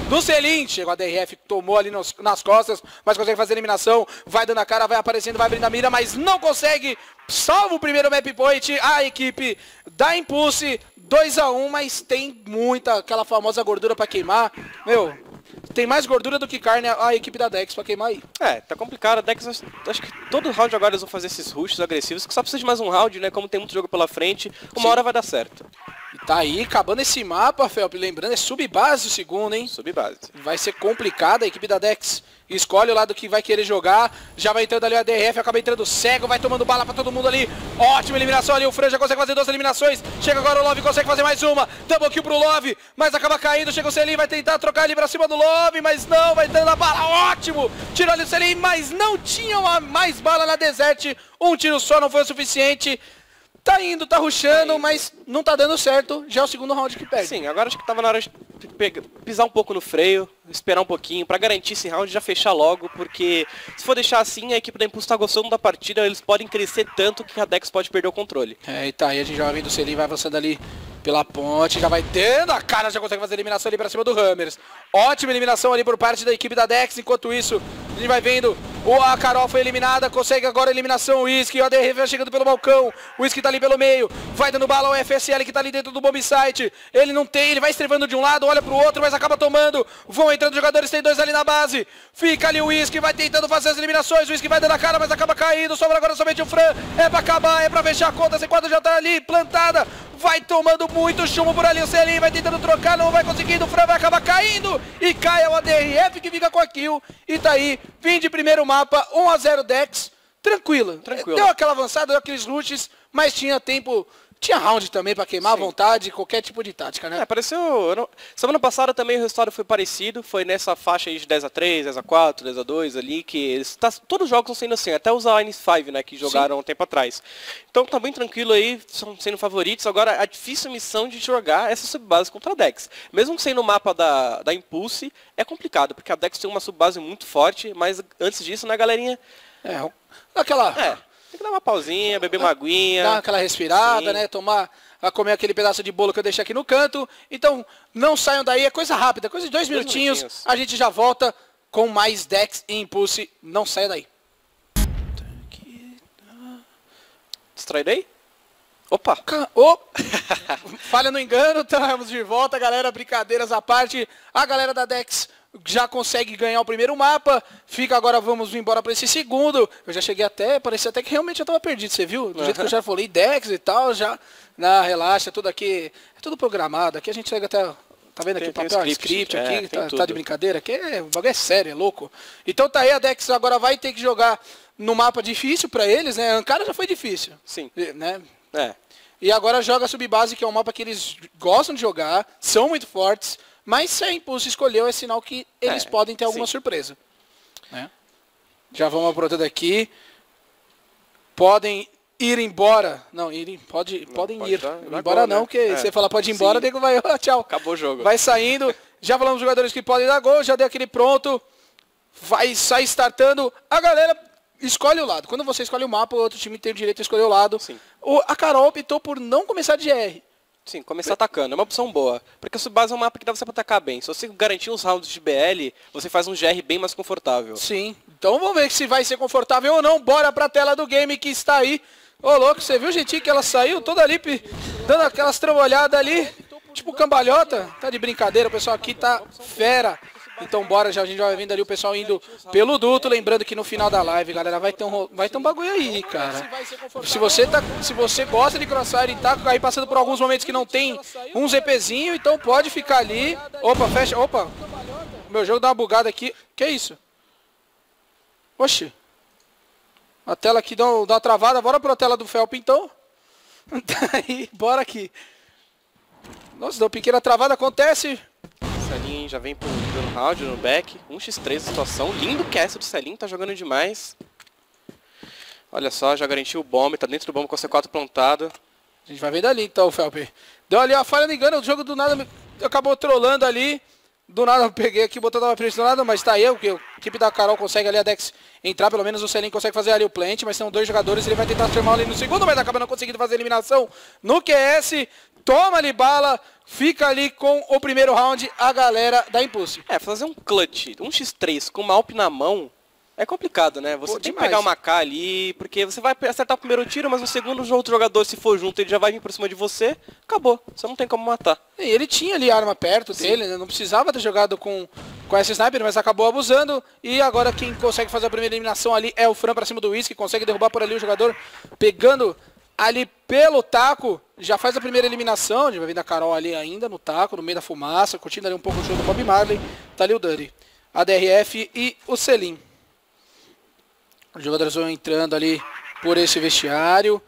do Celinho. Chegou a D R F, tomou ali nos, nas costas, mas consegue fazer a eliminação. Vai dando a cara, vai aparecendo, vai abrindo a mira, mas não consegue. Salva o primeiro map point, a equipe da Impulse, dois a um, mas tem muita, aquela famosa gordura pra queimar. Meu... tem mais gordura do que carne a equipe da Dex pra queimar aí. É, tá complicado. A Dex, acho que todo round agora eles vão fazer esses rushes agressivos, que só precisa de mais um round, né? Como tem muito jogo pela frente, uma Sim. hora vai dar certo. E tá aí, acabando esse mapa, Felp, lembrando, é sub-base o segundo, hein? Sub-base. Vai ser complicado, a equipe da Dex escolhe o lado que vai querer jogar, já vai entrando ali a D R F, acaba entrando cego, vai tomando bala pra todo mundo ali, ótima eliminação ali, o Fran já consegue fazer duas eliminações, chega agora o Love, consegue fazer mais uma, double kill pro Love, mas acaba caindo, chega o Celinho, vai tentar trocar ali pra cima do Love, mas não, vai dando a bala, ótimo, tirou ali o Celinho, mas não tinha uma, mais bala na Desert, um tiro só não foi o suficiente. Tá indo, tá rushando, mas não tá dando certo. Já é o segundo round que perde. Sim, agora acho que tava na hora de pisar um pouco no freio, esperar um pouquinho, pra garantir esse round já fechar logo, porque se for deixar assim, a equipe da Impulse tá gostando da partida, eles podem crescer tanto que a Dex pode perder o controle. É, e tá aí, a gente já vai vendo o Celinho, vai avançando ali pela ponte, já vai dando a cara, já consegue fazer a eliminação ali pra cima do Hammers. Ótima eliminação ali por parte da equipe da Dex, enquanto isso... a gente vai vendo, a Carol foi eliminada, consegue agora a eliminação, o Whisky, o A D R vai chegando pelo balcão, o Whisky tá ali pelo meio, vai dando bala ao F S L que tá ali dentro do bomb site, ele não tem, ele vai estrevando de um lado, olha pro outro, mas acaba tomando, vão entrando jogadores, tem dois ali na base, fica ali o Whisky, vai tentando fazer as eliminações, o Whisky vai dando a cara, mas acaba caindo, sobra agora somente o Fran, é pra acabar, é pra fechar a conta, a C quatro já tá ali plantada, vai tomando muito chumbo por ali, o Celinho vai tentando trocar, não vai conseguindo, o Fran vai acabar caindo, e cai a D R F que fica com a kill, e tá aí, fim de primeiro mapa, um a zero Dex, tranquilo, tranquilo. Deu aquela avançada, deu aqueles rushes, mas tinha tempo... Tinha round também para queimar à vontade, qualquer tipo de tática, né? É, pareceu... Não... Semana passada também o resultado foi parecido, foi nessa faixa aí de dez a três, dez a quatro, dez a dois ali, que eles tá... todos os jogos estão sendo assim, até os A N cinco, né, que jogaram há um tempo atrás. Então tá bem tranquilo aí, são sendo favoritos. Agora, a difícil missão de jogar essa subbase contra a Dex. Mesmo sendo o mapa da, da Impulse, é complicado, porque a Dex tem uma subbase muito forte, mas antes disso, né, galerinha? É, aquela... É. Tem que dar uma pausinha, beber uma aguinha. Dar aquela respirada, sim, né? Tomar, comer aquele pedaço de bolo que eu deixei aqui no canto. Então, não saiam daí. É coisa rápida, coisa de dois, dois minutinhos. minutinhos. A gente já volta com mais Dex e Impulse. Não saia daí. Distrai daí? Opa! Ca... Oh. Falha no engano, estamos de volta, galera. Brincadeiras à parte. A galera da Dex... já consegue ganhar o primeiro mapa, fica agora, vamos embora para esse segundo. Eu já cheguei até, parecia até que realmente eu tava perdido, você viu? Do uhum. jeito que eu já falei, Dex e tal, já... Não, relaxa, tudo aqui, é tudo programado, aqui a gente chega até... Tá vendo aqui tem, o papel, tem o script, script é, aqui, tá, tá de brincadeira, aqui é, o bagulho é sério, é louco. Então tá aí, a Dex agora vai ter que jogar no mapa difícil para eles, né? Ankara já foi difícil. Sim. Né? É. E agora joga a Subbase, que é um mapa que eles gostam de jogar, são muito fortes, mas se a Impulse escolheu, é sinal que eles é, podem ter alguma sim. surpresa. Né? Já vamos aprontando aqui. Podem ir embora. Não, ir, pode, não podem pode ir. Dar, embora agora, não, né? Porque é. Você fala pode ir embora, nego vai, oh, tchau. Acabou o jogo. Vai saindo. Já falamos dos jogadores que podem dar gol, já deu aquele pronto. Vai sair startando. A galera escolhe o lado. Quando você escolhe o mapa, o outro time tem o direito a escolher o lado. Sim. O, a Carol optou por não começar de G R. Sim, começar atacando. É uma opção boa. Porque a Subbase é um mapa que dá você pra atacar bem. Se você garantir uns rounds de B L, você faz um G R bem mais confortável. Sim. Então vamos ver se vai ser confortável ou não. Bora pra tela do game que está aí. Ô, louco, você viu, gente, que ela saiu toda ali, dando aquelas trambolhadas ali. Tipo cambalhota. Tá de brincadeira, o pessoal aqui tá fera. Então bora, já a gente vai vendo ali o pessoal indo pelo duto. Lembrando que no final da live, galera, vai ter um, vai ter um bagulho aí, cara. Se você, tá, se você gosta de Crossfire e tá aí passando por alguns momentos que não tem um Z Pzinho, então pode ficar ali. Opa, fecha. Opa, meu jogo dá uma bugada aqui. Que isso? Oxi. A tela aqui dá uma travada. Bora pra tela do Felp, então. Tá aí, bora aqui. Nossa, deu uma pequena travada. Acontece... Celinho já vem pro round, no back, um contra três a situação, lindo cast do Celinho, tá jogando demais. Olha só, já garantiu o bomb, tá dentro do bomb com a C quatro plantado. A gente vai vendo ali então, o Felp. Deu ali, ó, falha, não engano, o jogo do nada acabou trollando ali. Do nada eu peguei aqui, botando uma frente do nada, mas tá aí, o equipe da Carol consegue ali, a Dex entrar, pelo menos o Celinho consegue fazer ali o plant, mas são dois jogadores, ele vai tentar chamar ali no segundo, mas acaba não conseguindo fazer a eliminação no Q S, toma ali bala, fica ali com o primeiro round, a galera da Impulse. É, fazer um clutch, um x três com uma Alp na mão, é complicado, né? Você Pô, tem que pegar uma K ali, porque você vai acertar o primeiro tiro, mas no segundo o outro jogador, se for junto, ele já vai vir por cima de você, acabou. Você não tem como matar. E ele tinha ali a arma perto Sim. dele, né? Não precisava ter jogado com, com essa sniper, mas acabou abusando. E agora quem consegue fazer a primeira eliminação ali é o Fran pra cima do Whisky, consegue derrubar por ali o jogador, pegando ali pelo taco, já faz a primeira eliminação. A gente vai vir da Carol ali ainda no taco, no meio da fumaça, curtindo ali um pouco o show do Bob Marley. Tá ali o Duri, a D R F e o Celinho. Os jogadores vão entrando ali por esse vestiário,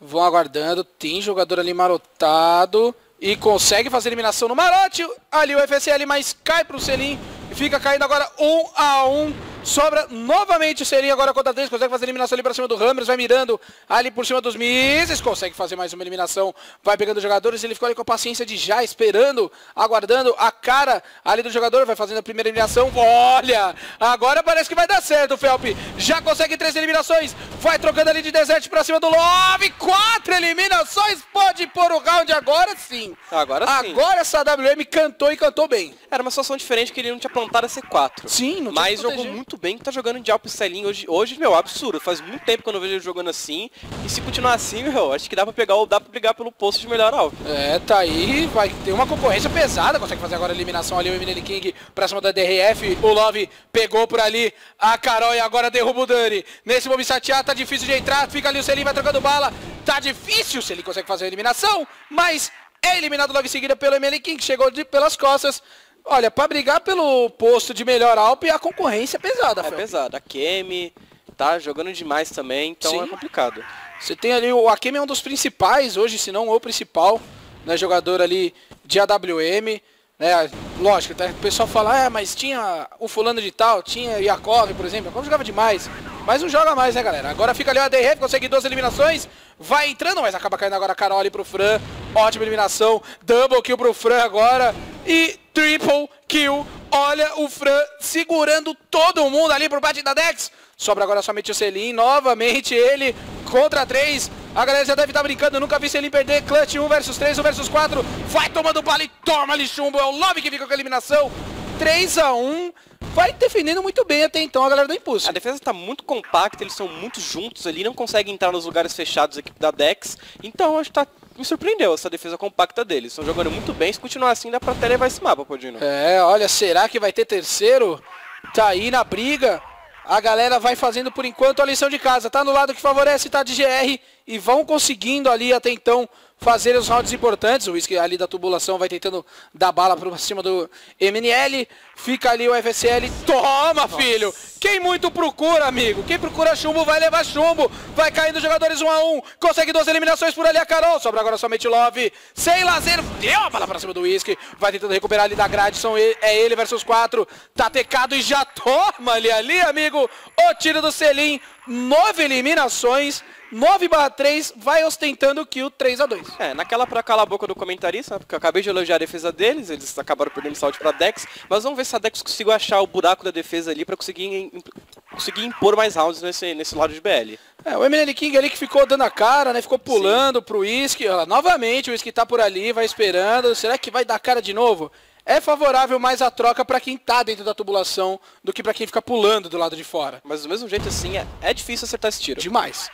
vão aguardando, tem jogador ali marotado e consegue fazer eliminação no marote, ali o F S L, mas cai pro Celinho e fica caindo agora um a um, sobra novamente o Celinho agora contra três, consegue fazer eliminação ali pra cima do Hammers, vai mirando ali por cima dos Mises, consegue fazer mais uma eliminação, vai pegando os jogadores, ele ficou ali com a paciência de já, esperando, aguardando a cara ali do jogador, vai fazendo a primeira eliminação, olha, agora parece que vai dar certo o Felp, já consegue três eliminações, vai trocando ali de dezessete pra cima do Love, quatro eliminações, pode pôr o round agora sim. Agora sim. Agora essa A W M cantou e cantou bem. Era uma situação diferente que ele não tinha plantado a C quatro. Sim, não tinha. Mas jogou muito muito bem, que tá jogando de Alp Celinho hoje, hoje, meu, absurdo. Faz muito tempo que eu não vejo ele jogando assim. E se continuar assim, meu, acho que dá pra pegar ou dá pra brigar pelo posto de melhor Alp. É, tá aí, vai ter uma concorrência pesada. Consegue fazer agora a eliminação ali, o M N L King pra cima da D R F. O Love pegou por ali a Carol e agora derruba o Duri. Nesse mob satear, tá difícil de entrar. Fica ali o Celinho, vai trocando bala. Tá difícil, o Celinho consegue fazer a eliminação, mas é eliminado logo em seguida pelo M L King, que chegou de, pelas costas. Olha, pra brigar pelo posto de melhor Alp, a concorrência é pesada, Fran. É pesada. A Kemi tá jogando demais também, então sim, é complicado. Você tem ali, o Akemi é um dos principais hoje, se não o principal, né, jogador ali de A W M. Né, lógico, tá, o pessoal fala, ah, mas tinha o fulano de tal, tinha Yakov, por exemplo. Yakov jogava demais, mas não joga mais, né, galera? Agora fica ali o A D R F, consegue duas eliminações. Vai entrando, mas acaba caindo agora a Carol ali pro Fran. Ótima eliminação, double kill pro Fran agora. E triple kill, olha o Fran segurando todo mundo ali por parte da Dex. Sobra agora somente o Celinho, novamente ele contra três. A galera já deve estar brincando, nunca vi Celinho perder. Clutch um versus três, um versus quatro. Vai tomando bala e toma ali chumbo, é o Love que fica com a eliminação. três a um. Vai defendendo muito bem até então a galera do Impulse. A defesa está muito compacta, eles são muito juntos ali, não conseguem entrar nos lugares fechados da equipe da Dex. Então acho que tá, me surpreendeu essa defesa compacta deles. Estão jogando muito bem, se continuar assim dá pra até levar esse mapa, Paldino. É, olha, será que vai ter terceiro? Tá aí na briga. A galera vai fazendo por enquanto a lição de casa. Tá no lado que favorece, tá de G R. E vão conseguindo ali até então fazer os rounds importantes. O Whisky ali da tubulação vai tentando dar bala pra cima do M N L. Fica ali o F S L. Toma, nossa, filho! Quem muito procura, amigo. Quem procura chumbo vai levar chumbo. Vai caindo os jogadores um a um. Consegue duas eliminações por ali a Carol. Sobra agora somente o Love. Sem lazer. Deu a bala pra cima do Whisky. Vai tentando recuperar ali da grade. São ele, é ele versus quatro. Tá tecado e já toma ali, ali, amigo. O tiro do Celinho. Nove eliminações. nove barra três, vai ostentando o kill três a dois. É, naquela pra calar a boca do comentarista, porque eu acabei de elogiar a defesa deles, eles acabaram perdendo salto pra Dex, mas vamos ver se a Dex conseguiu achar o buraco da defesa ali pra conseguir, conseguir impor mais rounds nesse, nesse lado de B L. É, o M N L King ali que ficou dando a cara, né, ficou pulando, sim, pro Whisky, ó, novamente o Whisky tá por ali, vai esperando, será que vai dar cara de novo? É favorável mais a troca para quem tá dentro da tubulação do que pra quem fica pulando do lado de fora. Mas do mesmo jeito assim, é, é difícil acertar esse tiro. Demais.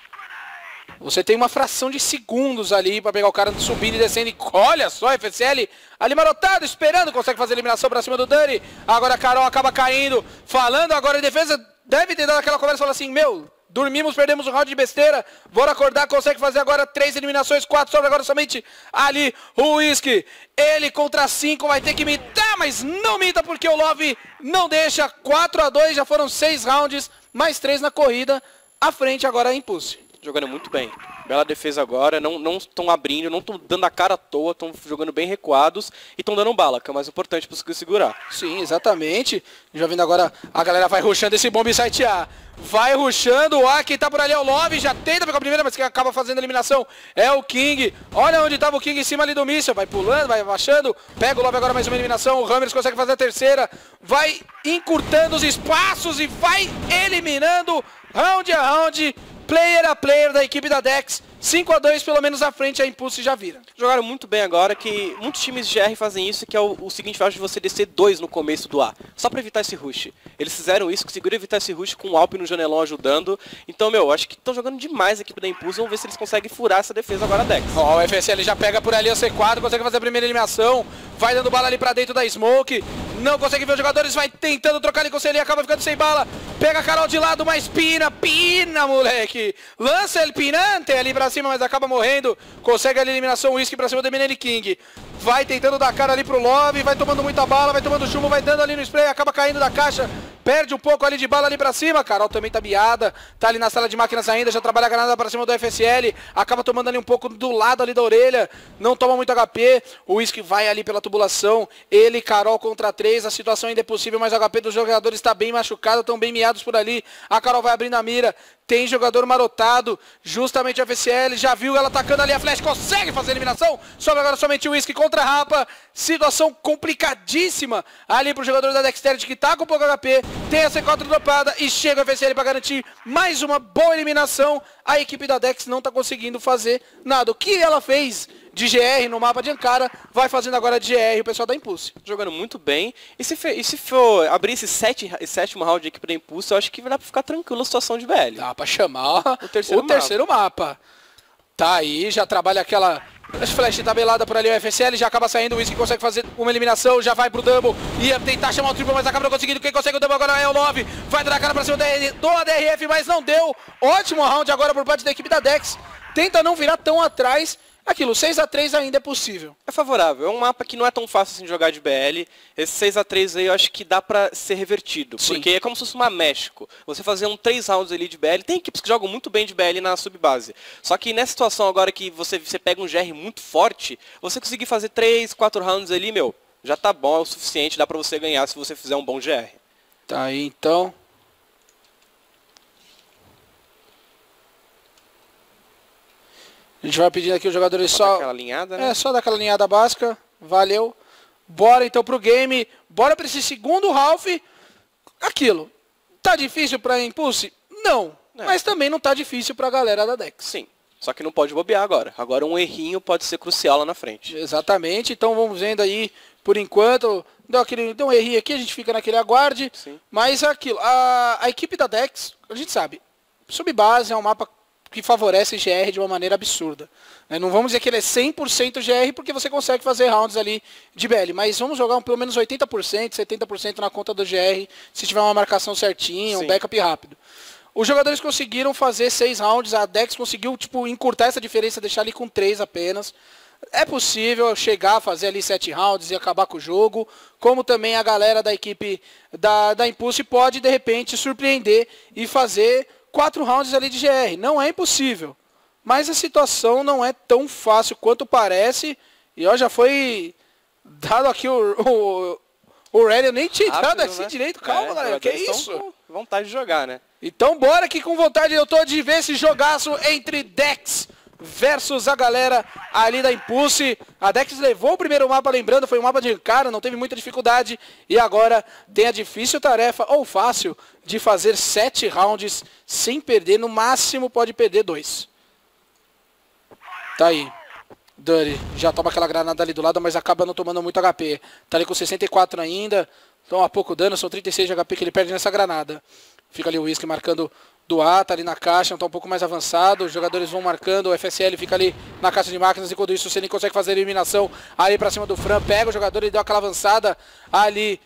Você tem uma fração de segundos ali pra pegar o cara subindo e descendo. E olha só, F S L ali marotado, esperando. Consegue fazer a eliminação pra cima do Duri. Agora a Carol acaba caindo. Falando agora em defesa, deve ter dado aquela conversa. Fala assim, meu, dormimos, perdemos um round de besteira. Bora acordar, consegue fazer agora três eliminações. Quatro sobra agora somente ali o Whisky. Ele contra cinco, vai ter que mitar, mas não mita porque o Love não deixa. quatro a dois, já foram seis rounds. Mais três na corrida. À frente agora a Impulse. Jogando muito bem. Bela defesa agora. Não estão abrindo, não estão dando a cara à toa. Estão jogando bem recuados e estão dando bala, que é o mais importante para conseguir segurar. Sim, exatamente. Já vindo agora, a galera vai rushando esse bomb site A. Vai rushando o A, quem tá por ali é o Love. Já tenta pegar a primeira, mas quem acaba fazendo a eliminação é o King. Olha onde estava o King em cima ali do míssil. Vai pulando, vai abaixando. Pega o Love agora, mais uma eliminação. O Hammers consegue fazer a terceira. Vai encurtando os espaços e vai eliminando round a round. Player a player da equipe da Dex, cinco a dois pelo menos à frente, a Impulse já vira. Jogaram muito bem agora, que muitos times de G R fazem isso, que é o, o seguinte faz de você descer dois no começo do A, só pra evitar esse rush. Eles fizeram isso, conseguiram evitar esse rush com o Alp no janelão ajudando. Então, meu, acho que estão jogando demais a equipe da Impulse, vamos ver se eles conseguem furar essa defesa agora a Dex. Ó, oh, o F S L já pega por ali o C quatro, consegue fazer a primeira eliminação, vai dando bala ali pra dentro da Smoke. Não consegue ver os jogadores, vai tentando trocar ali com o Celinho, acaba ficando sem bala. Pega a Carol de lado, mas pina, pina, moleque. Lança ele pinante ali pra cima, mas acaba morrendo. Consegue a eliminação, o Whisky pra cima do M N L King. Vai tentando dar cara ali pro Love, vai tomando muita bala, vai tomando chumbo, vai dando ali no spray, acaba caindo da caixa. Perde um pouco ali de bala ali pra cima. Carol também tá biada, tá ali na sala de máquinas ainda, já trabalha a granada pra cima do F S L. Acaba tomando ali um pouco do lado ali da orelha. Não toma muito H P. O Whisky vai ali pela tubulação. Ele, Carol contra três. A situação ainda é possível, mas o H P dos jogadores tá bem machucado, tão bem miados por ali. A Carol vai abrindo a mira. Tem jogador marotado, justamente a F S L, já viu ela atacando ali a flash, consegue fazer a eliminação, sobra agora somente o Whisky contra a Rapa, situação complicadíssima ali pro jogador da Dexterity que tá com pouco H P, Tem a C quatro dropada e chega o F S L para garantir mais uma boa eliminação. A equipe da Dex não está conseguindo fazer nada. O que ela fez de G R no mapa de Ankara, vai fazendo agora de G R o pessoal da Impulse. Jogando muito bem. E se, e se for abrir esse sete, sétimo round aqui para Impulse, eu acho que vai dar para ficar tranquilo a situação de B L. Dá para chamar o terceiro, o mapa. terceiro mapa. Tá aí, já trabalha aquela... Flash tabelada por ali, o F S L já acaba saindo, o Whisky consegue fazer uma eliminação, já vai pro Double, ia tentar chamar o Triple, mas acaba não conseguindo. Quem consegue o Double agora é o Love, vai dar a cara pra cima do A D R F, mas não deu. Ótimo round agora por parte da equipe da Dex, tenta não virar tão atrás. Aquilo, seis a três ainda é possível. É favorável, é um mapa que não é tão fácil assim de jogar de B L. Esse seis a três aí eu acho que dá pra ser revertido. Sim. Porque é como se fosse uma México. Você fazer um três rounds ali de B L. Tem equipes que jogam muito bem de B L na subbase. Só que nessa situação agora que você, você pega um G R muito forte, você conseguir fazer três, quatro rounds ali, meu, já tá bom, é o suficiente, dá pra você ganhar se você fizer um bom G R. Tá aí então... A gente vai pedindo aqui os jogadores só... Daquela alinhada, né? É, só daquela alinhada básica. Valeu. Bora então pro game. Bora pra esse segundo half. Aquilo. Tá difícil pra Impulse? Não. É. Mas também não tá difícil pra galera da Dex. Sim. Só que não pode bobear agora. Agora um errinho pode ser crucial lá na frente. Exatamente. Então vamos vendo aí, por enquanto. Deu, aquele, deu um errinho aqui, a gente fica naquele aguarde. Sim. Mas aquilo. A, a equipe da Dex, a gente sabe, subbase é um mapa... que favorece G R de uma maneira absurda. Não vamos dizer que ele é cem por cento G R, porque você consegue fazer rounds ali de B L, mas vamos jogar um, pelo menos oitenta por cento, setenta por cento na conta do G R, se tiver uma marcação certinha, um backup rápido. Os jogadores conseguiram fazer seis rounds, a Dex conseguiu tipo, encurtar essa diferença, deixar ali com três apenas. É possível chegar a fazer ali sete rounds e acabar com o jogo, como também a galera da equipe da, da Impulse pode, de repente, surpreender e fazer... Quatro rounds ali de G R, não é impossível. Mas a situação não é tão fácil quanto parece. E ó, já foi dado aqui o... O, o Red, eu nem tinha dado assim, né? Direito. Calma, é, galera, que é isso? Com vontade de jogar, né? Então bora que com vontade eu tô de ver esse jogaço entre Dex versus a galera ali da Impulse. A Dex levou o primeiro mapa, lembrando, foi um mapa de Ankara, não teve muita dificuldade. E agora tem a difícil tarefa, ou fácil, de fazer sete rounds sem perder. No máximo pode perder dois. Tá aí. Duri já toma aquela granada ali do lado, mas acaba não tomando muito H P. Tá ali com sessenta e quatro ainda. Toma pouco dano, são trinta e seis de H P que ele perde nessa granada. Fica ali o Whisky marcando... do A, tá ali na caixa, tá um pouco mais avançado, os jogadores vão marcando, o F S L fica ali na caixa de máquinas, enquanto isso o Celinho consegue fazer a eliminação ali pra cima do Fran, pega o jogador, ele deu aquela avançada ali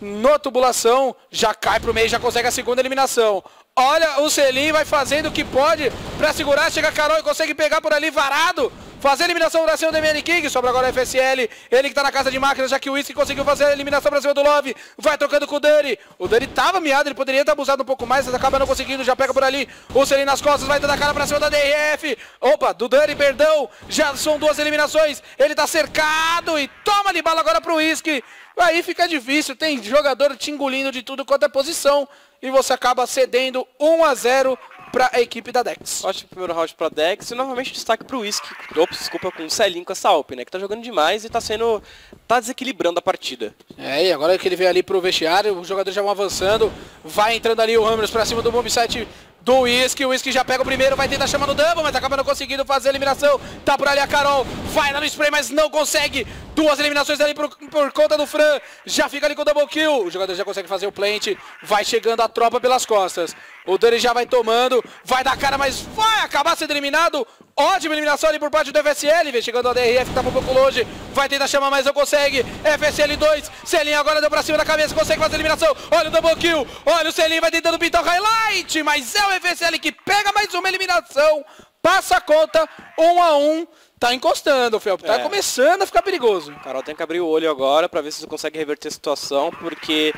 na tubulação, já cai pro meio, já consegue a segunda eliminação. Olha o Celinho, vai fazendo o que pode pra segurar, chega a Carol e consegue pegar por ali, varado, fazer a eliminação pra cima do M N L King, sobra agora o F S L, ele que tá na casa de máquinas, já que o Whisky conseguiu fazer a eliminação pra cima do Love, vai trocando com o Duri, o Duri tava miado, ele poderia ter abusado um pouco mais, mas acaba não conseguindo, já pega por ali, o Celinho nas costas, vai dando a cara pra cima da D R F, opa, do Duri, perdão, já são duas eliminações, ele tá cercado e toma ali bala agora pro Whisky, aí fica difícil, tem jogador te engolindo de tudo quanto é posição, e você acaba cedendo um a zero, para a equipe da Dex. Ótimo primeiro round para a Dex e novamente destaque para o Whisky, ops, desculpa, com o Celinho, com essa A W P, né, que tá jogando demais e tá sendo, tá desequilibrando a partida. É, e agora que ele vem ali pro vestiário, os jogadores já vão avançando, vai entrando ali o Hammers para cima do bombsite do Whisky, o Whisky já pega o primeiro, vai tentar chamar no Dumbo, mas acaba não conseguindo fazer a eliminação, tá por ali a Carol, vai lá no spray, mas não consegue, duas eliminações ali por, por conta do Fran, já fica ali com o double kill, o jogador já consegue fazer o plant, vai chegando a tropa pelas costas, o Dani já vai tomando, vai dar cara, mas vai acabar sendo eliminado, ótima eliminação ali por parte do F S L, vem chegando a D R F que tá um pouco longe, vai tentar chamar, mas não consegue, F S L dois, Celinho agora deu pra cima da cabeça, consegue fazer a eliminação, olha o double kill, olha o Celinho, vai tentando pintar o highlight, mas é o F S L que pega mais uma eliminação, passa a conta, um a um, tá encostando, Felpe, tá é. começando a ficar perigoso. Carol tem que abrir o olho agora pra ver se você consegue reverter a situação, porque...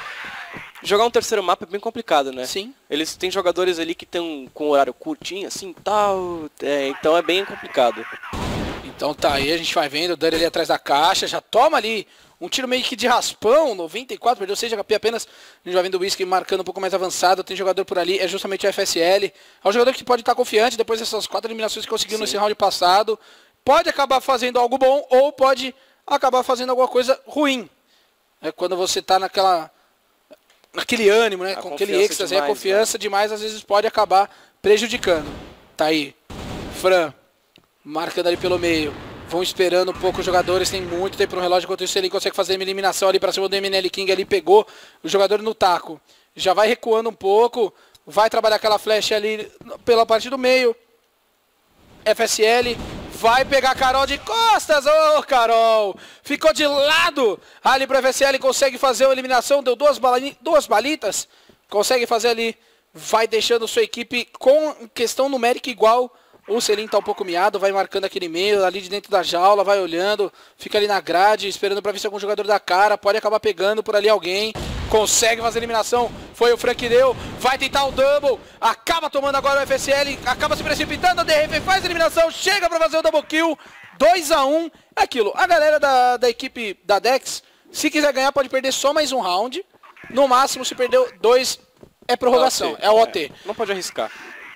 jogar um terceiro mapa é bem complicado, né? Sim. Eles têm jogadores ali que estão com horário curtinho, assim, tal, é, então é bem complicado. Então tá aí, a gente vai vendo, o Dani ali atrás da caixa, já toma ali um tiro meio que de raspão, noventa e quatro, perdeu seis de H P apenas, a gente vai vendo o Whisky marcando um pouco mais avançado, tem jogador por ali, é justamente o F S L, é um jogador que pode estar confiante depois dessas quatro eliminações que conseguiu Sim. nesse round passado, pode acabar fazendo algo bom ou pode acabar fazendo alguma coisa ruim. É quando você tá naquela... naquele ânimo, né? A com aquele êxtase, demais, a confiança, né? Demais, às vezes pode acabar prejudicando. Tá aí, Fran, marcando ali pelo meio. Vão esperando um pouco os jogadores, tem muito tempo no relógio, enquanto isso ele consegue fazer uma eliminação ali para cima do M N L King, ali pegou o jogador no taco. Já vai recuando um pouco, vai trabalhar aquela flecha ali pela parte do meio. F S L vai pegar a Carol de costas, ô oh, Carol! Ficou de lado ali para F S L, consegue fazer a eliminação, deu duas, bali duas balitas, consegue fazer ali, vai deixando sua equipe com questão numérica igual. O Celinho tá um pouco miado, vai marcando aquele meio, ali de dentro da jaula, vai olhando, fica ali na grade, esperando para ver se algum jogador da cara, pode acabar pegando por ali alguém, consegue fazer a eliminação, foi o Frank que deu, vai tentar o double, acaba tomando agora o F S L, acaba se precipitando, a D R F faz a eliminação, chega para fazer o double kill, dois a um, é aquilo, a galera da, da equipe da Dex, se quiser ganhar pode perder só mais um round, no máximo se perdeu dois, é prorrogação, é o O T. Não pode arriscar.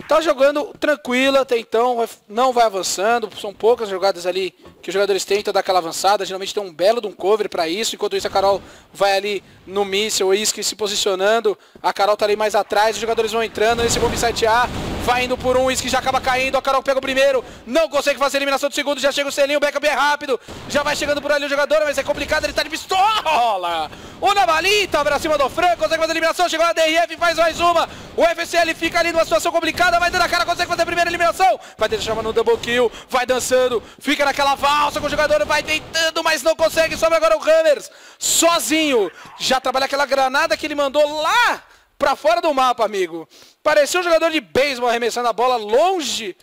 Tá jogando tranquila até então, não vai avançando, são poucas jogadas ali que os jogadores tentam dar aquela avançada, geralmente tem um belo de um cover para isso, enquanto isso a Carol vai ali no míssel, o Whisky se posicionando, a Carol tá ali mais atrás, os jogadores vão entrando, nesse bomb site A, vai indo por um, o Whisky já acaba caindo, a Carol pega o primeiro, não consegue fazer a eliminação do segundo, já chega o Celinho, o backup é rápido, já vai chegando por ali o jogador, mas é complicado, ele tá de pistola! Uma balita pra cima do Franco, consegue fazer a eliminação, chegou a D R F, faz mais uma, o F S L fica ali numa situação complicada, vai dando a cara, consegue fazer a primeira eliminação, vai deixar no double kill, vai dançando, fica naquela valsa com o jogador, vai tentando, mas não consegue, sobra agora o Hammers, sozinho, já trabalha aquela granada que ele mandou lá pra fora do mapa, amigo, pareceu um jogador de beisebol arremessando a bola longe,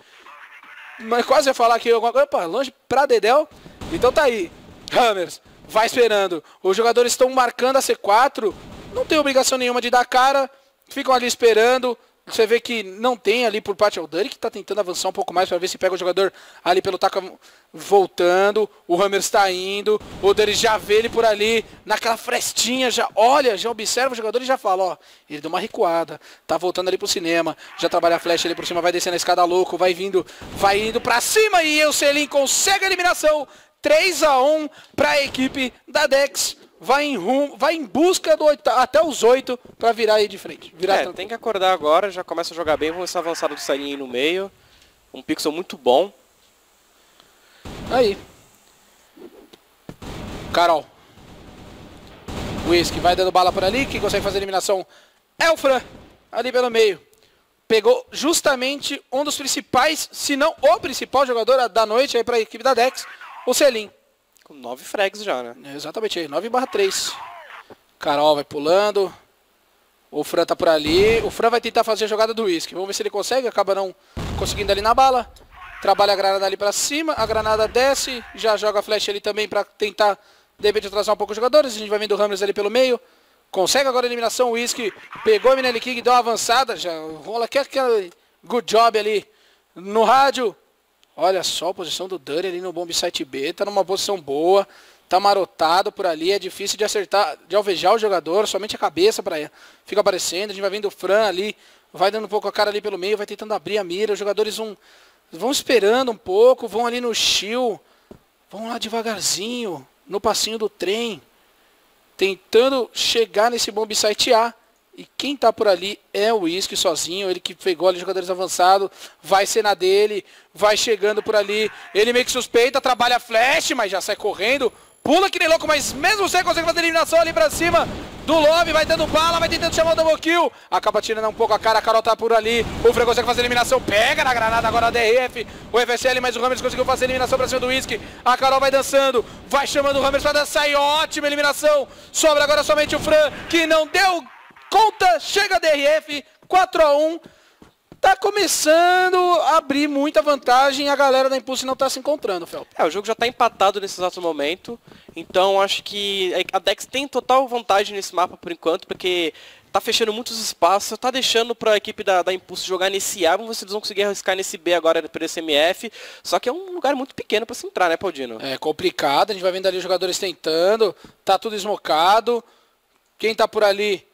mas quase ia falar aqui, opa, longe pra dedéu, então tá aí, Hammers, vai esperando, os jogadores estão marcando a C quatro, não tem obrigação nenhuma de dar cara, ficam ali esperando. Você vê que não tem ali por parte do Duri, que está tentando avançar um pouco mais para ver se pega o jogador ali pelo taco voltando. O Hammers está indo. O Duri já vê ele por ali, naquela frestinha, já olha, já observa o jogador e já fala, ó, ele deu uma recuada. Tá voltando ali pro cinema. Já trabalha a flecha ali por cima, vai descendo a escada louco, vai vindo, vai indo para cima e o Celinho consegue a eliminação. três a um para a equipe da Dex. Vai em, rumo, vai em busca do oito, até os oito para virar aí de frente. Virar é, tem que acordar agora, já começa a jogar bem, vamos essa avançada do Celinho aí no meio. Um pixel muito bom. Aí. Carol. Whisky vai dando bala por ali, quem consegue fazer a eliminação é o Fran, ali pelo meio. Pegou justamente um dos principais, se não o principal jogador da noite aí para a equipe da Dex, o Celinho. Com nove frags já, né? É, exatamente aí, nove barra três. Carol vai pulando. O Fran tá por ali. O Fran vai tentar fazer a jogada do Whisky. Vamos ver se ele consegue. Acaba não conseguindo ali na bala. Trabalha a granada ali pra cima. A granada desce. Já joga a flecha ali também pra tentar, de repente, atrasar um pouco os jogadores. A gente vai vendo o Hammers ali pelo meio. Consegue agora a eliminação. O Whisky pegou o M N L King, deu uma avançada. Já rola aquele good job ali no rádio. Olha só a posição do Duri ali no bomb site B, tá numa posição boa, tá marotado por ali, é difícil de acertar, de alvejar o jogador, somente a cabeça pra... fica aparecendo, a gente vai vendo o Fran ali, vai dando um pouco a cara ali pelo meio, vai tentando abrir a mira, os jogadores vão, vão esperando um pouco, vão ali no shield, vão lá devagarzinho, no passinho do trem, tentando chegar nesse bomb site A. E quem tá por ali é o Whisky sozinho, ele que pegou ali os jogadores avançados, vai ser na dele, vai chegando por ali, ele meio que suspeita, trabalha flash, mas já sai correndo, pula que nem louco, mas mesmo sem consegue fazer eliminação ali pra cima do Love, vai dando bala, vai tentando chamar o double kill, acaba tirando um pouco a cara, a Carol tá por ali, o Fran consegue fazer eliminação, pega na granada agora a D R F, o F S L, mas o Hammers conseguiu fazer eliminação pra cima do Whisky, a Carol vai dançando, vai chamando o Hammers pra dançar e ótima eliminação, sobra agora somente o Fran, que não deu conta, chega a D R F, quatro a um, tá começando a abrir muita vantagem, a galera da Impulse não tá se encontrando, Fel. É, o jogo já tá empatado nesse exato momento, então acho que a Dex tem total vantagem nesse mapa por enquanto, porque tá fechando muitos espaços, tá deixando pra equipe da, da Impulse jogar nesse A, mas vocês vão conseguir arriscar nesse B agora por esse M F, só que é um lugar muito pequeno pra se entrar, né, Paldino? É complicado, a gente vai vendo ali os jogadores tentando, tá tudo esmocado, quem tá por ali...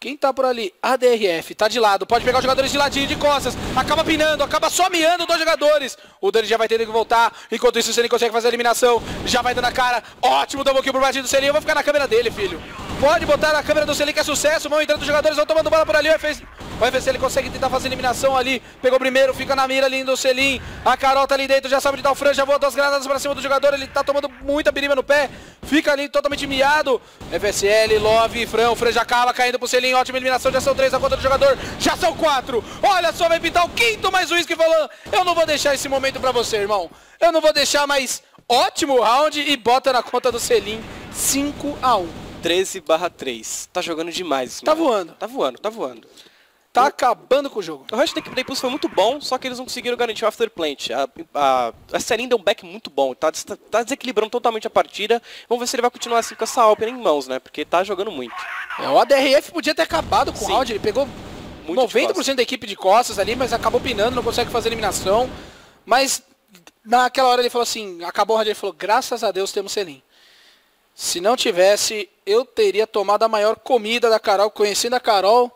Quem tá por ali? A D R F, tá de lado, pode pegar os jogadores de ladinho, de costas, acaba pinando, acaba só miando dois jogadores. O Duri já vai ter que voltar, enquanto isso o Celinho consegue fazer a eliminação, já vai dando a cara, ótimo double kill por baixo do Celinho, eu vou ficar na câmera dele, filho. pode botar a câmera do Celinho, que é sucesso. Vão entrando os jogadores, vão tomando bola por ali. O F S L, o F S L consegue tentar fazer eliminação ali. Pegou o primeiro, fica na mira ali do Celinho. A Carol tá ali dentro, já sabe de dar o Fran, já voa duas granadas pra cima do jogador. Ele tá tomando muita birima no pé, fica ali totalmente miado. F S L, Love, Fran, o Fran já acaba caindo pro Celinho. Ótima eliminação, já são três na conta do jogador, já são quatro. Olha só, vai pintar o quinto, mais o Whisky falando: eu não vou deixar esse momento pra você, irmão. Eu não vou deixar mais. Ótimo round e bota na conta do Celinho. cinco a um. treze barra três. Tá jogando demais. Tá mano. voando. Tá voando, tá voando. Tá Eu... acabando com o jogo. O rush da equipe da Impulse foi muito bom, só que eles não conseguiram garantir o after plant. A, a, a Celinho deu um back muito bom. Tá, des tá desequilibrando totalmente a partida. Vamos ver se ele vai continuar assim com essa opener em mãos, né? Porque tá jogando muito. É, o A D R F podia ter acabado com Sim. o round. Ele pegou muito noventa por cento da equipe de costas ali, mas acabou pinando, não consegue fazer eliminação. Mas... naquela hora ele falou assim, acabou o round, ele falou: graças a Deus temos Celinho. Se não tivesse, eu teria tomado a maior comida da Carol, conhecendo a Carol.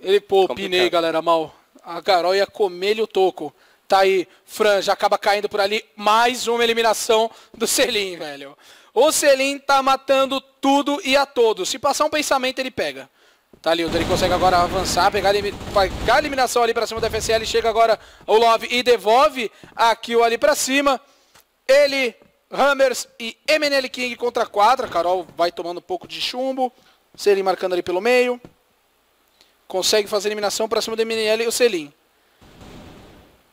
Ele, pô, complicado. Pinei, galera, mal. A Carol ia comer-lhe o toco. Tá aí, Fran já acaba caindo por ali. Mais uma eliminação do Celinho, velho. O Celinho tá matando tudo e a todos. Se passar um pensamento, ele pega. Tá ali, o Duri consegue agora avançar, pegar, pegar a eliminação ali pra cima do F S L. Chega agora o Love e devolve a kill ali pra cima. Ele, Hammers e M N L King contra quatro. A Carol vai tomando um pouco de chumbo. Celinho marcando ali pelo meio. Consegue fazer a eliminação pra cima do M N L e o Celinho.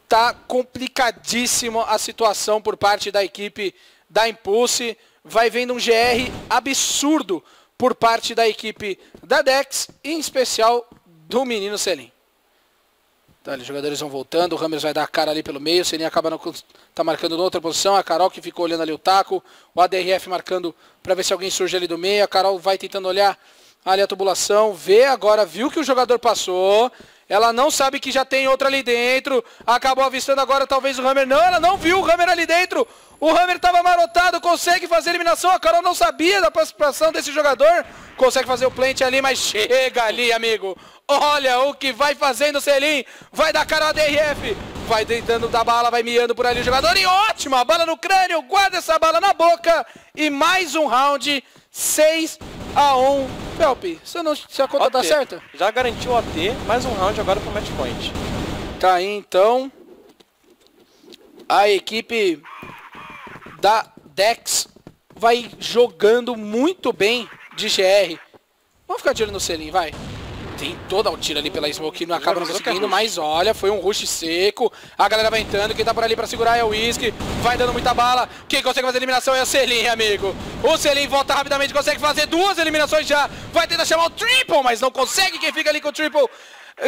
Tá complicadíssima a situação por parte da equipe da Impulse. Vai vendo um G R absurdo por parte da equipe da Dex, em especial do menino Celinho. Tá, os jogadores vão voltando, o Hammers vai dar a cara ali pelo meio, o Celinho acaba não, tá marcando em outra posição, a Carol que ficou olhando ali o taco, o A D R F marcando para ver se alguém surge ali do meio, a Carol vai tentando olhar ali a tubulação, vê agora, viu que o jogador passou, ela não sabe que já tem outro ali dentro, acabou avistando agora talvez o Hammer, não, ela não viu o Hammer ali dentro, o Hammer estava marotado, consegue fazer a eliminação, a Carol não sabia da participação desse jogador, consegue fazer o plant ali, mas chega ali, amigo, olha o que vai fazendo o Celinho, vai dar cara ao D R F, vai tentando dar bala, vai miando por ali o jogador, e ótima, bala no crânio, guarda essa bala na boca, e mais um round, seis a um, Pelpi, se, não, se a conta O T. Tá certa? Já garantiu o A T, mais um round agora pro match point. Tá aí então a equipe da Dex vai jogando muito bem de G R. Vamos ficar de olho no Celinho, vai. Tem toda o tiro ali pela smoke, não acaba não conseguindo, mas olha, foi um rush seco. A galera vai entrando, quem tá por ali pra segurar é o Whisky, vai dando muita bala. Quem consegue fazer a eliminação é o Celinho, amigo. O Celinho volta rapidamente, consegue fazer duas eliminações já. Vai tentar chamar o triple, mas não consegue, quem fica ali com o triple,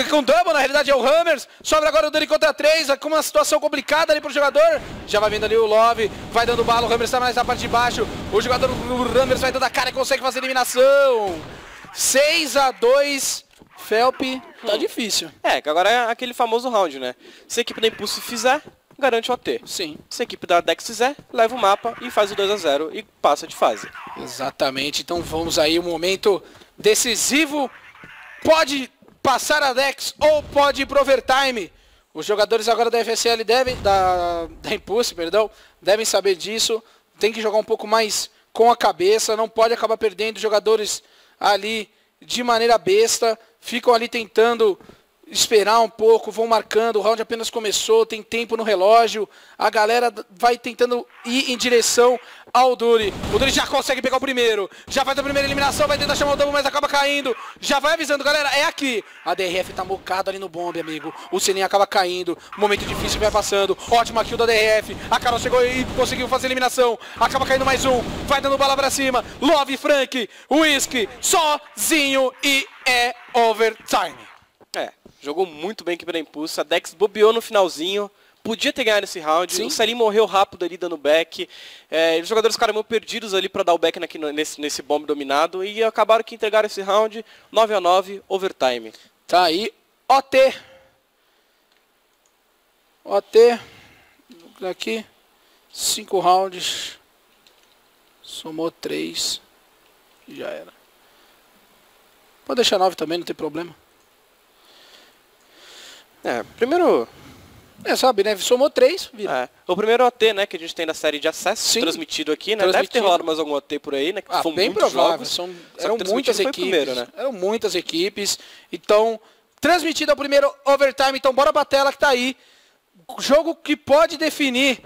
com o double, na realidade é o Hammers. Sobra agora o Duri contra três, com uma situação complicada ali pro jogador. Já vai vindo ali o Love, vai dando bala, o Hammers tá mais na parte de baixo. O jogador, o Hammers vai dando a cara e consegue fazer a eliminação. seis a dois... Felpe, tá hum. difícil. É, que agora é aquele famoso round, né? Se a equipe da Impulse fizer, garante o A T. Sim. Se a equipe da Dex fizer, leva o mapa e faz o dois a zero e passa de fase. Exatamente, então vamos aí, o um momento decisivo. Pode passar a Dex ou pode ir pro overtime. Os jogadores agora da F S L devem, da, da Impulse, perdão, devem saber disso. Tem que jogar um pouco mais com a cabeça, não pode acabar perdendo jogadores ali de maneira besta. Ficam ali tentando esperar um pouco, vão marcando, o round apenas começou, tem tempo no relógio, a galera vai tentando ir em direção ao Duri. O Duri já consegue pegar o primeiro, já faz a primeira eliminação, vai tentar chamar o double, mas acaba caindo, já vai avisando, galera, é aqui. A D R F tá mocado ali no bombe, amigo, o Celinho acaba caindo, momento difícil que vai passando, ótima kill da D R F, a Carol chegou e conseguiu fazer a eliminação, acaba caindo mais um, vai dando bala pra cima, Love, Frank, Whisky, sozinho e é overtime. É, jogou muito bem aqui pela Impulse, a Dex bobeou no finalzinho, podia ter ganhado esse round, Sim. o Celinho morreu rápido ali dando back, é, os jogadores ficaram meio perdidos ali para dar o back na, nesse, nesse bomb dominado e acabaram que entregaram esse round, nove a nove, overtime. Tá aí, O T. O T, aqui, cinco rounds, somou três, já era. Pode deixar nove também, não tem problema. É, primeiro, É, sabe, né? Somou três, vira. É. O primeiro O T, né, que a gente tem na série de acesso, sim, transmitido aqui, né? Transmitido. Deve ter rolado mais algum O T por aí, né? Ah, bem provável. São, eram muitas equipes. Primeiro, né? Eram muitas equipes. Então, transmitido ao primeiro overtime. Então, bora pra tela que tá aí. Jogo que pode definir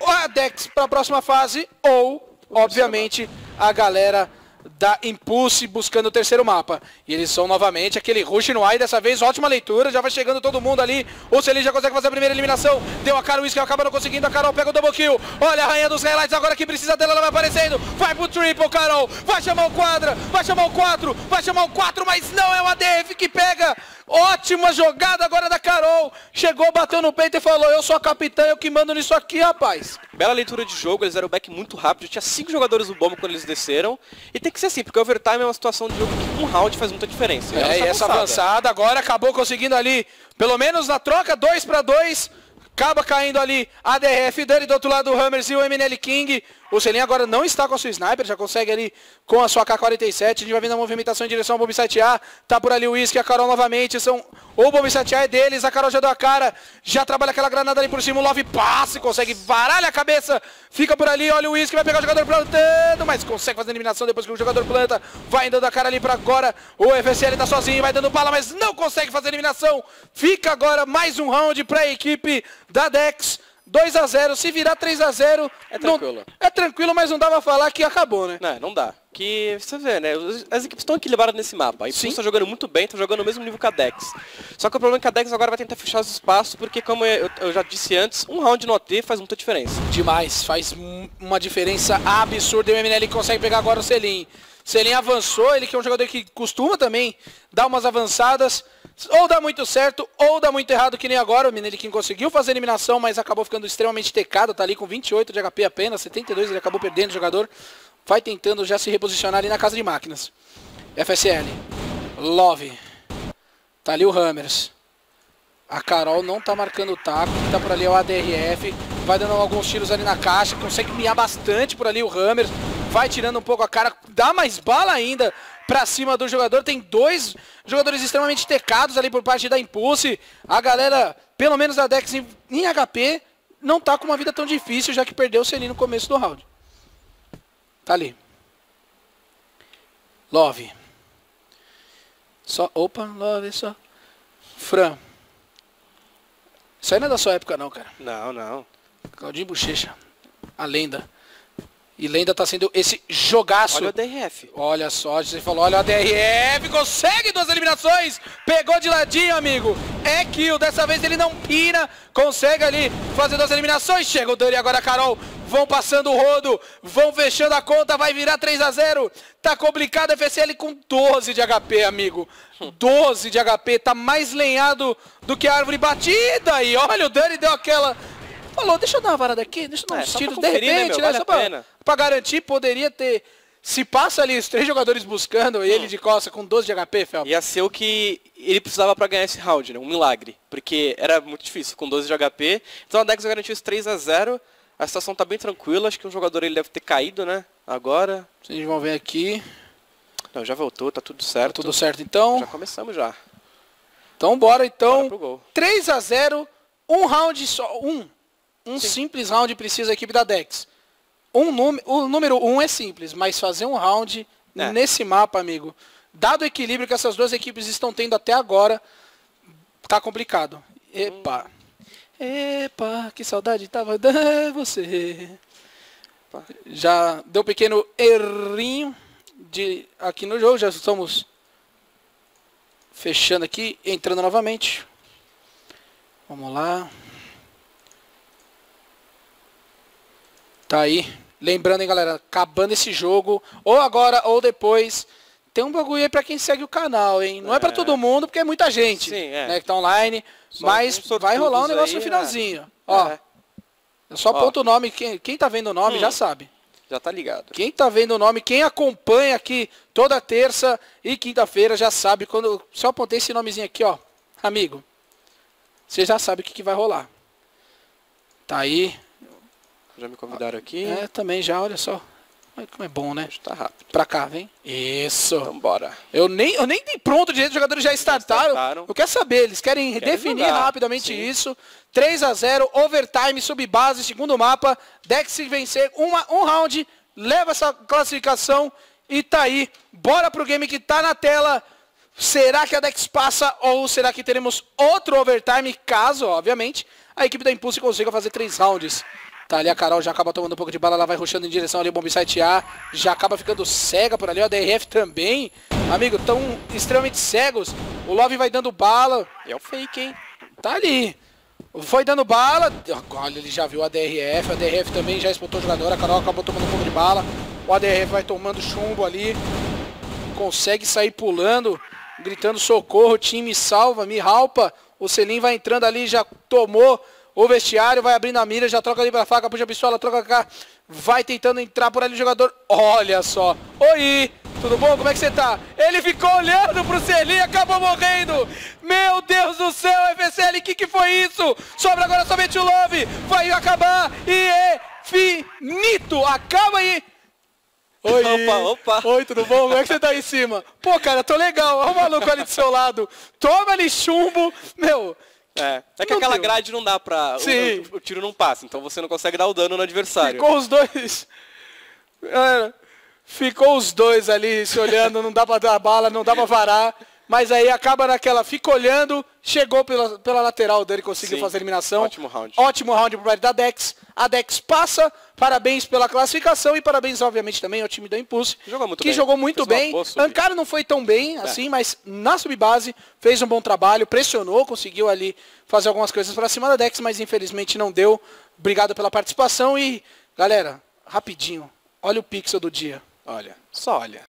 ou a Dex pra próxima fase ou, obviamente, a galera da Impulse buscando o terceiro mapa. E eles são novamente aquele rush no ar, e dessa vez ótima leitura, já vai chegando todo mundo ali. O Celinho já consegue fazer a primeira eliminação. Deu a cara, o Whisky acaba não conseguindo, a Carol pega o double kill. Olha a rainha dos highlights agora que precisa dela, ela vai aparecendo. Vai pro triple, Carol. Vai chamar o quadra, vai chamar o quatro, vai chamar o quatro, mas não é o A D F que pega. Ótima jogada agora da Carol. Chegou, bateu no peito e falou: eu sou a capitã, eu que mando nisso aqui, rapaz. Bela leitura de jogo, eles eram back muito rápido. Tinha cinco jogadores no bomb quando eles desceram. E tem que ser assim, porque o overtime é uma situação de jogo que um round faz muita diferença. É, essa e avançada. essa avançada agora acabou conseguindo ali, pelo menos na troca, dois para dois. Acaba caindo ali a D R F, Duri do outro lado, o Hammers e o M N L King. O Celinho agora não está com a sua sniper, já consegue ali com a sua K quarenta e sete. A gente vai vendo a movimentação em direção ao bomb site A. Tá por ali o Whisky, a Carol novamente. São... O bomb site A é deles, a Carol já deu a cara. Já trabalha aquela granada ali por cima, o Love passa, consegue varalha a cabeça. Fica por ali, olha o Whisky, vai pegar o jogador plantando, mas consegue fazer a eliminação depois que o jogador planta. Vai dando a cara ali para agora. O F S L tá sozinho, vai dando bala, mas não consegue fazer a eliminação. Fica agora mais um round para a equipe da Dex, dois a zero, se virar três a zero... É tranquilo. Não, é tranquilo, mas não dá pra falar que acabou, né? Não, não dá. Que você vê, né? As equipes estão equilibradas nesse mapa. A Impulse tá jogando muito bem, tá jogando no mesmo nível que a Dex. Só que o problema é que a Dex agora vai tentar fechar os espaços, porque como eu, eu já disse antes, um round no O T faz muita diferença. Demais, faz uma diferença absurda. E o M N L consegue pegar agora o Celinho. Celinho avançou, ele que é um jogador que costuma também dar umas avançadas. Ou dá muito certo, ou dá muito errado, que nem agora. O Minelikin conseguiu fazer a eliminação, mas acabou ficando extremamente tecado. Tá ali com vinte e oito de H P apenas, setenta e dois, ele acabou perdendo o jogador. Vai tentando já se reposicionar ali na casa de máquinas. F S L. Love. Tá ali o Hammers. A Carol não tá marcando o taco, tá por ali o A D R F. Vai dando alguns tiros ali na caixa, consegue miar bastante por ali o Hammers. Vai tirando um pouco a cara, dá mais bala ainda pra cima do jogador. Tem dois jogadores extremamente tecados ali por parte da Impulse. A galera, pelo menos da Dex em, em H P, não tá com uma vida tão difícil, já que perdeu o Celinho no começo do round. Tá ali. Love. Só, opa, Love só. Fran. Isso aí não é da sua época não, cara. Não, não. Claudinho Bochecha, a lenda. E lenda tá sendo esse jogaço. Olha o D R F. Olha só, você falou, olha o D R F, consegue duas eliminações. Pegou de ladinho, amigo. É kill, dessa vez ele não pira. Consegue ali fazer duas eliminações. Chega o Duri, agora a Carol. Vão passando o rodo, vão fechando a conta, vai virar três a zero. Tá complicado, F S L com doze de H P, amigo. doze de H P, tá mais lenhado do que a árvore batida. E olha, o Duri deu aquela... Falou, deixa eu dar uma varada aqui, deixa eu dar é, uns tiros, conferir, de repente, né, vale, né, só pra, pra garantir, poderia ter, se passa ali os três jogadores buscando, hum. ele de costa com doze de H P, Felps. Ia ser o que ele precisava pra ganhar esse round, né, um milagre, porque era muito difícil, com doze de H P, então a Dex garantiu os três a zero, a situação tá bem tranquila, acho que um jogador ele deve ter caído, né, agora. Vocês vão ver aqui. Não, já voltou, tá tudo certo. Tá tudo certo, então. Já começamos já. Então bora, então, bora três a zero, um round só, um. Um Sim. simples round precisa a equipe da Dex. Um o número um é simples, mas fazer um round é. nesse mapa, amigo, dado o equilíbrio que essas duas equipes estão tendo até agora, tá complicado. Epa. Hum. Epa, que saudade tava de você. Epa. Já deu um pequeno errinho de, aqui no jogo, já estamos fechando aqui, entrando novamente. Vamos lá. Tá aí, lembrando, hein, galera, acabando esse jogo, ou agora ou depois, tem um bagulho aí pra quem segue o canal, hein, não é, é pra todo mundo, porque é muita gente, sim, é. né, que tá online, só mas vai rolar um negócio aí, no finalzinho, é. ó, é. eu só aponto o nome, quem, quem tá vendo o nome hum. já sabe. Já tá ligado. Quem tá vendo o nome, quem acompanha aqui toda terça e quinta-feira já sabe, quando só apontei esse nomezinho aqui, ó, amigo, você já sabe o que, que vai rolar. Tá aí. Já me convidaram aqui. É, também já, olha só. Olha como é bom, né? Tá rápido. Pra cá, vem. Isso. Então bora. Eu nem, eu nem dei pronto direito, os jogadores já startaram. startaram. Eu quero saber, eles querem, querem definir jogar. rapidamente Sim. isso. três a zero, overtime, subbase, segundo mapa. Dex vencer uma, um round, leva essa classificação e tá aí. Bora pro game que tá na tela. Será que a Dex passa ou será que teremos outro overtime? Caso, obviamente, a equipe da Impulse consiga fazer três rounds. Tá ali a Carol, já acaba tomando um pouco de bala, ela vai rushando em direção ali ao bomb site A, já acaba ficando cega por ali, a D R F também. Amigo, tão extremamente cegos. O Love vai dando bala. É o fake, hein? Tá ali. Foi dando bala. Olha, ele já viu a D R F, a D R F também já explotou o jogador, a Carol acabou tomando um pouco de bala. O A D R F vai tomando chumbo ali. Consegue sair pulando, gritando socorro, time salva, me ralpa. O Celinho vai entrando ali, já tomou o vestiário, vai abrindo a mira, já troca ali pra faca, puxa a pistola, troca cá, vai tentando entrar por ali o jogador. Olha só. Oi, tudo bom? Como é que você tá? Ele ficou olhando pro Celinho, acabou morrendo. Meu Deus do céu, F S L, que que foi isso? Sobra agora somente o Love, vai acabar e é finito. Acaba aí. Oi, opa, opa. Oi, tudo bom? Como é que você tá aí em cima? Pô, cara, tô legal, olha o maluco ali do seu lado. Toma ali chumbo, meu. É, é que não aquela deu. grade não dá pra... Sim. O, o, o tiro não passa, então você não consegue dar o dano no adversário. Ficou os dois... É, ficou os dois ali se olhando, não dá pra dar bala, não dá pra varar. Mas aí acaba naquela, fica olhando, chegou pela, pela lateral dele, conseguiu Sim. fazer a eliminação. Ótimo round. Ótimo round pro lado da Dex. A Dex passa, parabéns pela classificação e parabéns, obviamente, também ao time da Impulse. Jogou muito que bem. jogou muito fez bem. Ankara não foi tão bem é. assim, mas na subbase fez um bom trabalho, pressionou, conseguiu ali fazer algumas coisas pra cima da Dex, mas infelizmente não deu. Obrigado pela participação e, galera, rapidinho, olha o pixel do dia. Olha, só olha.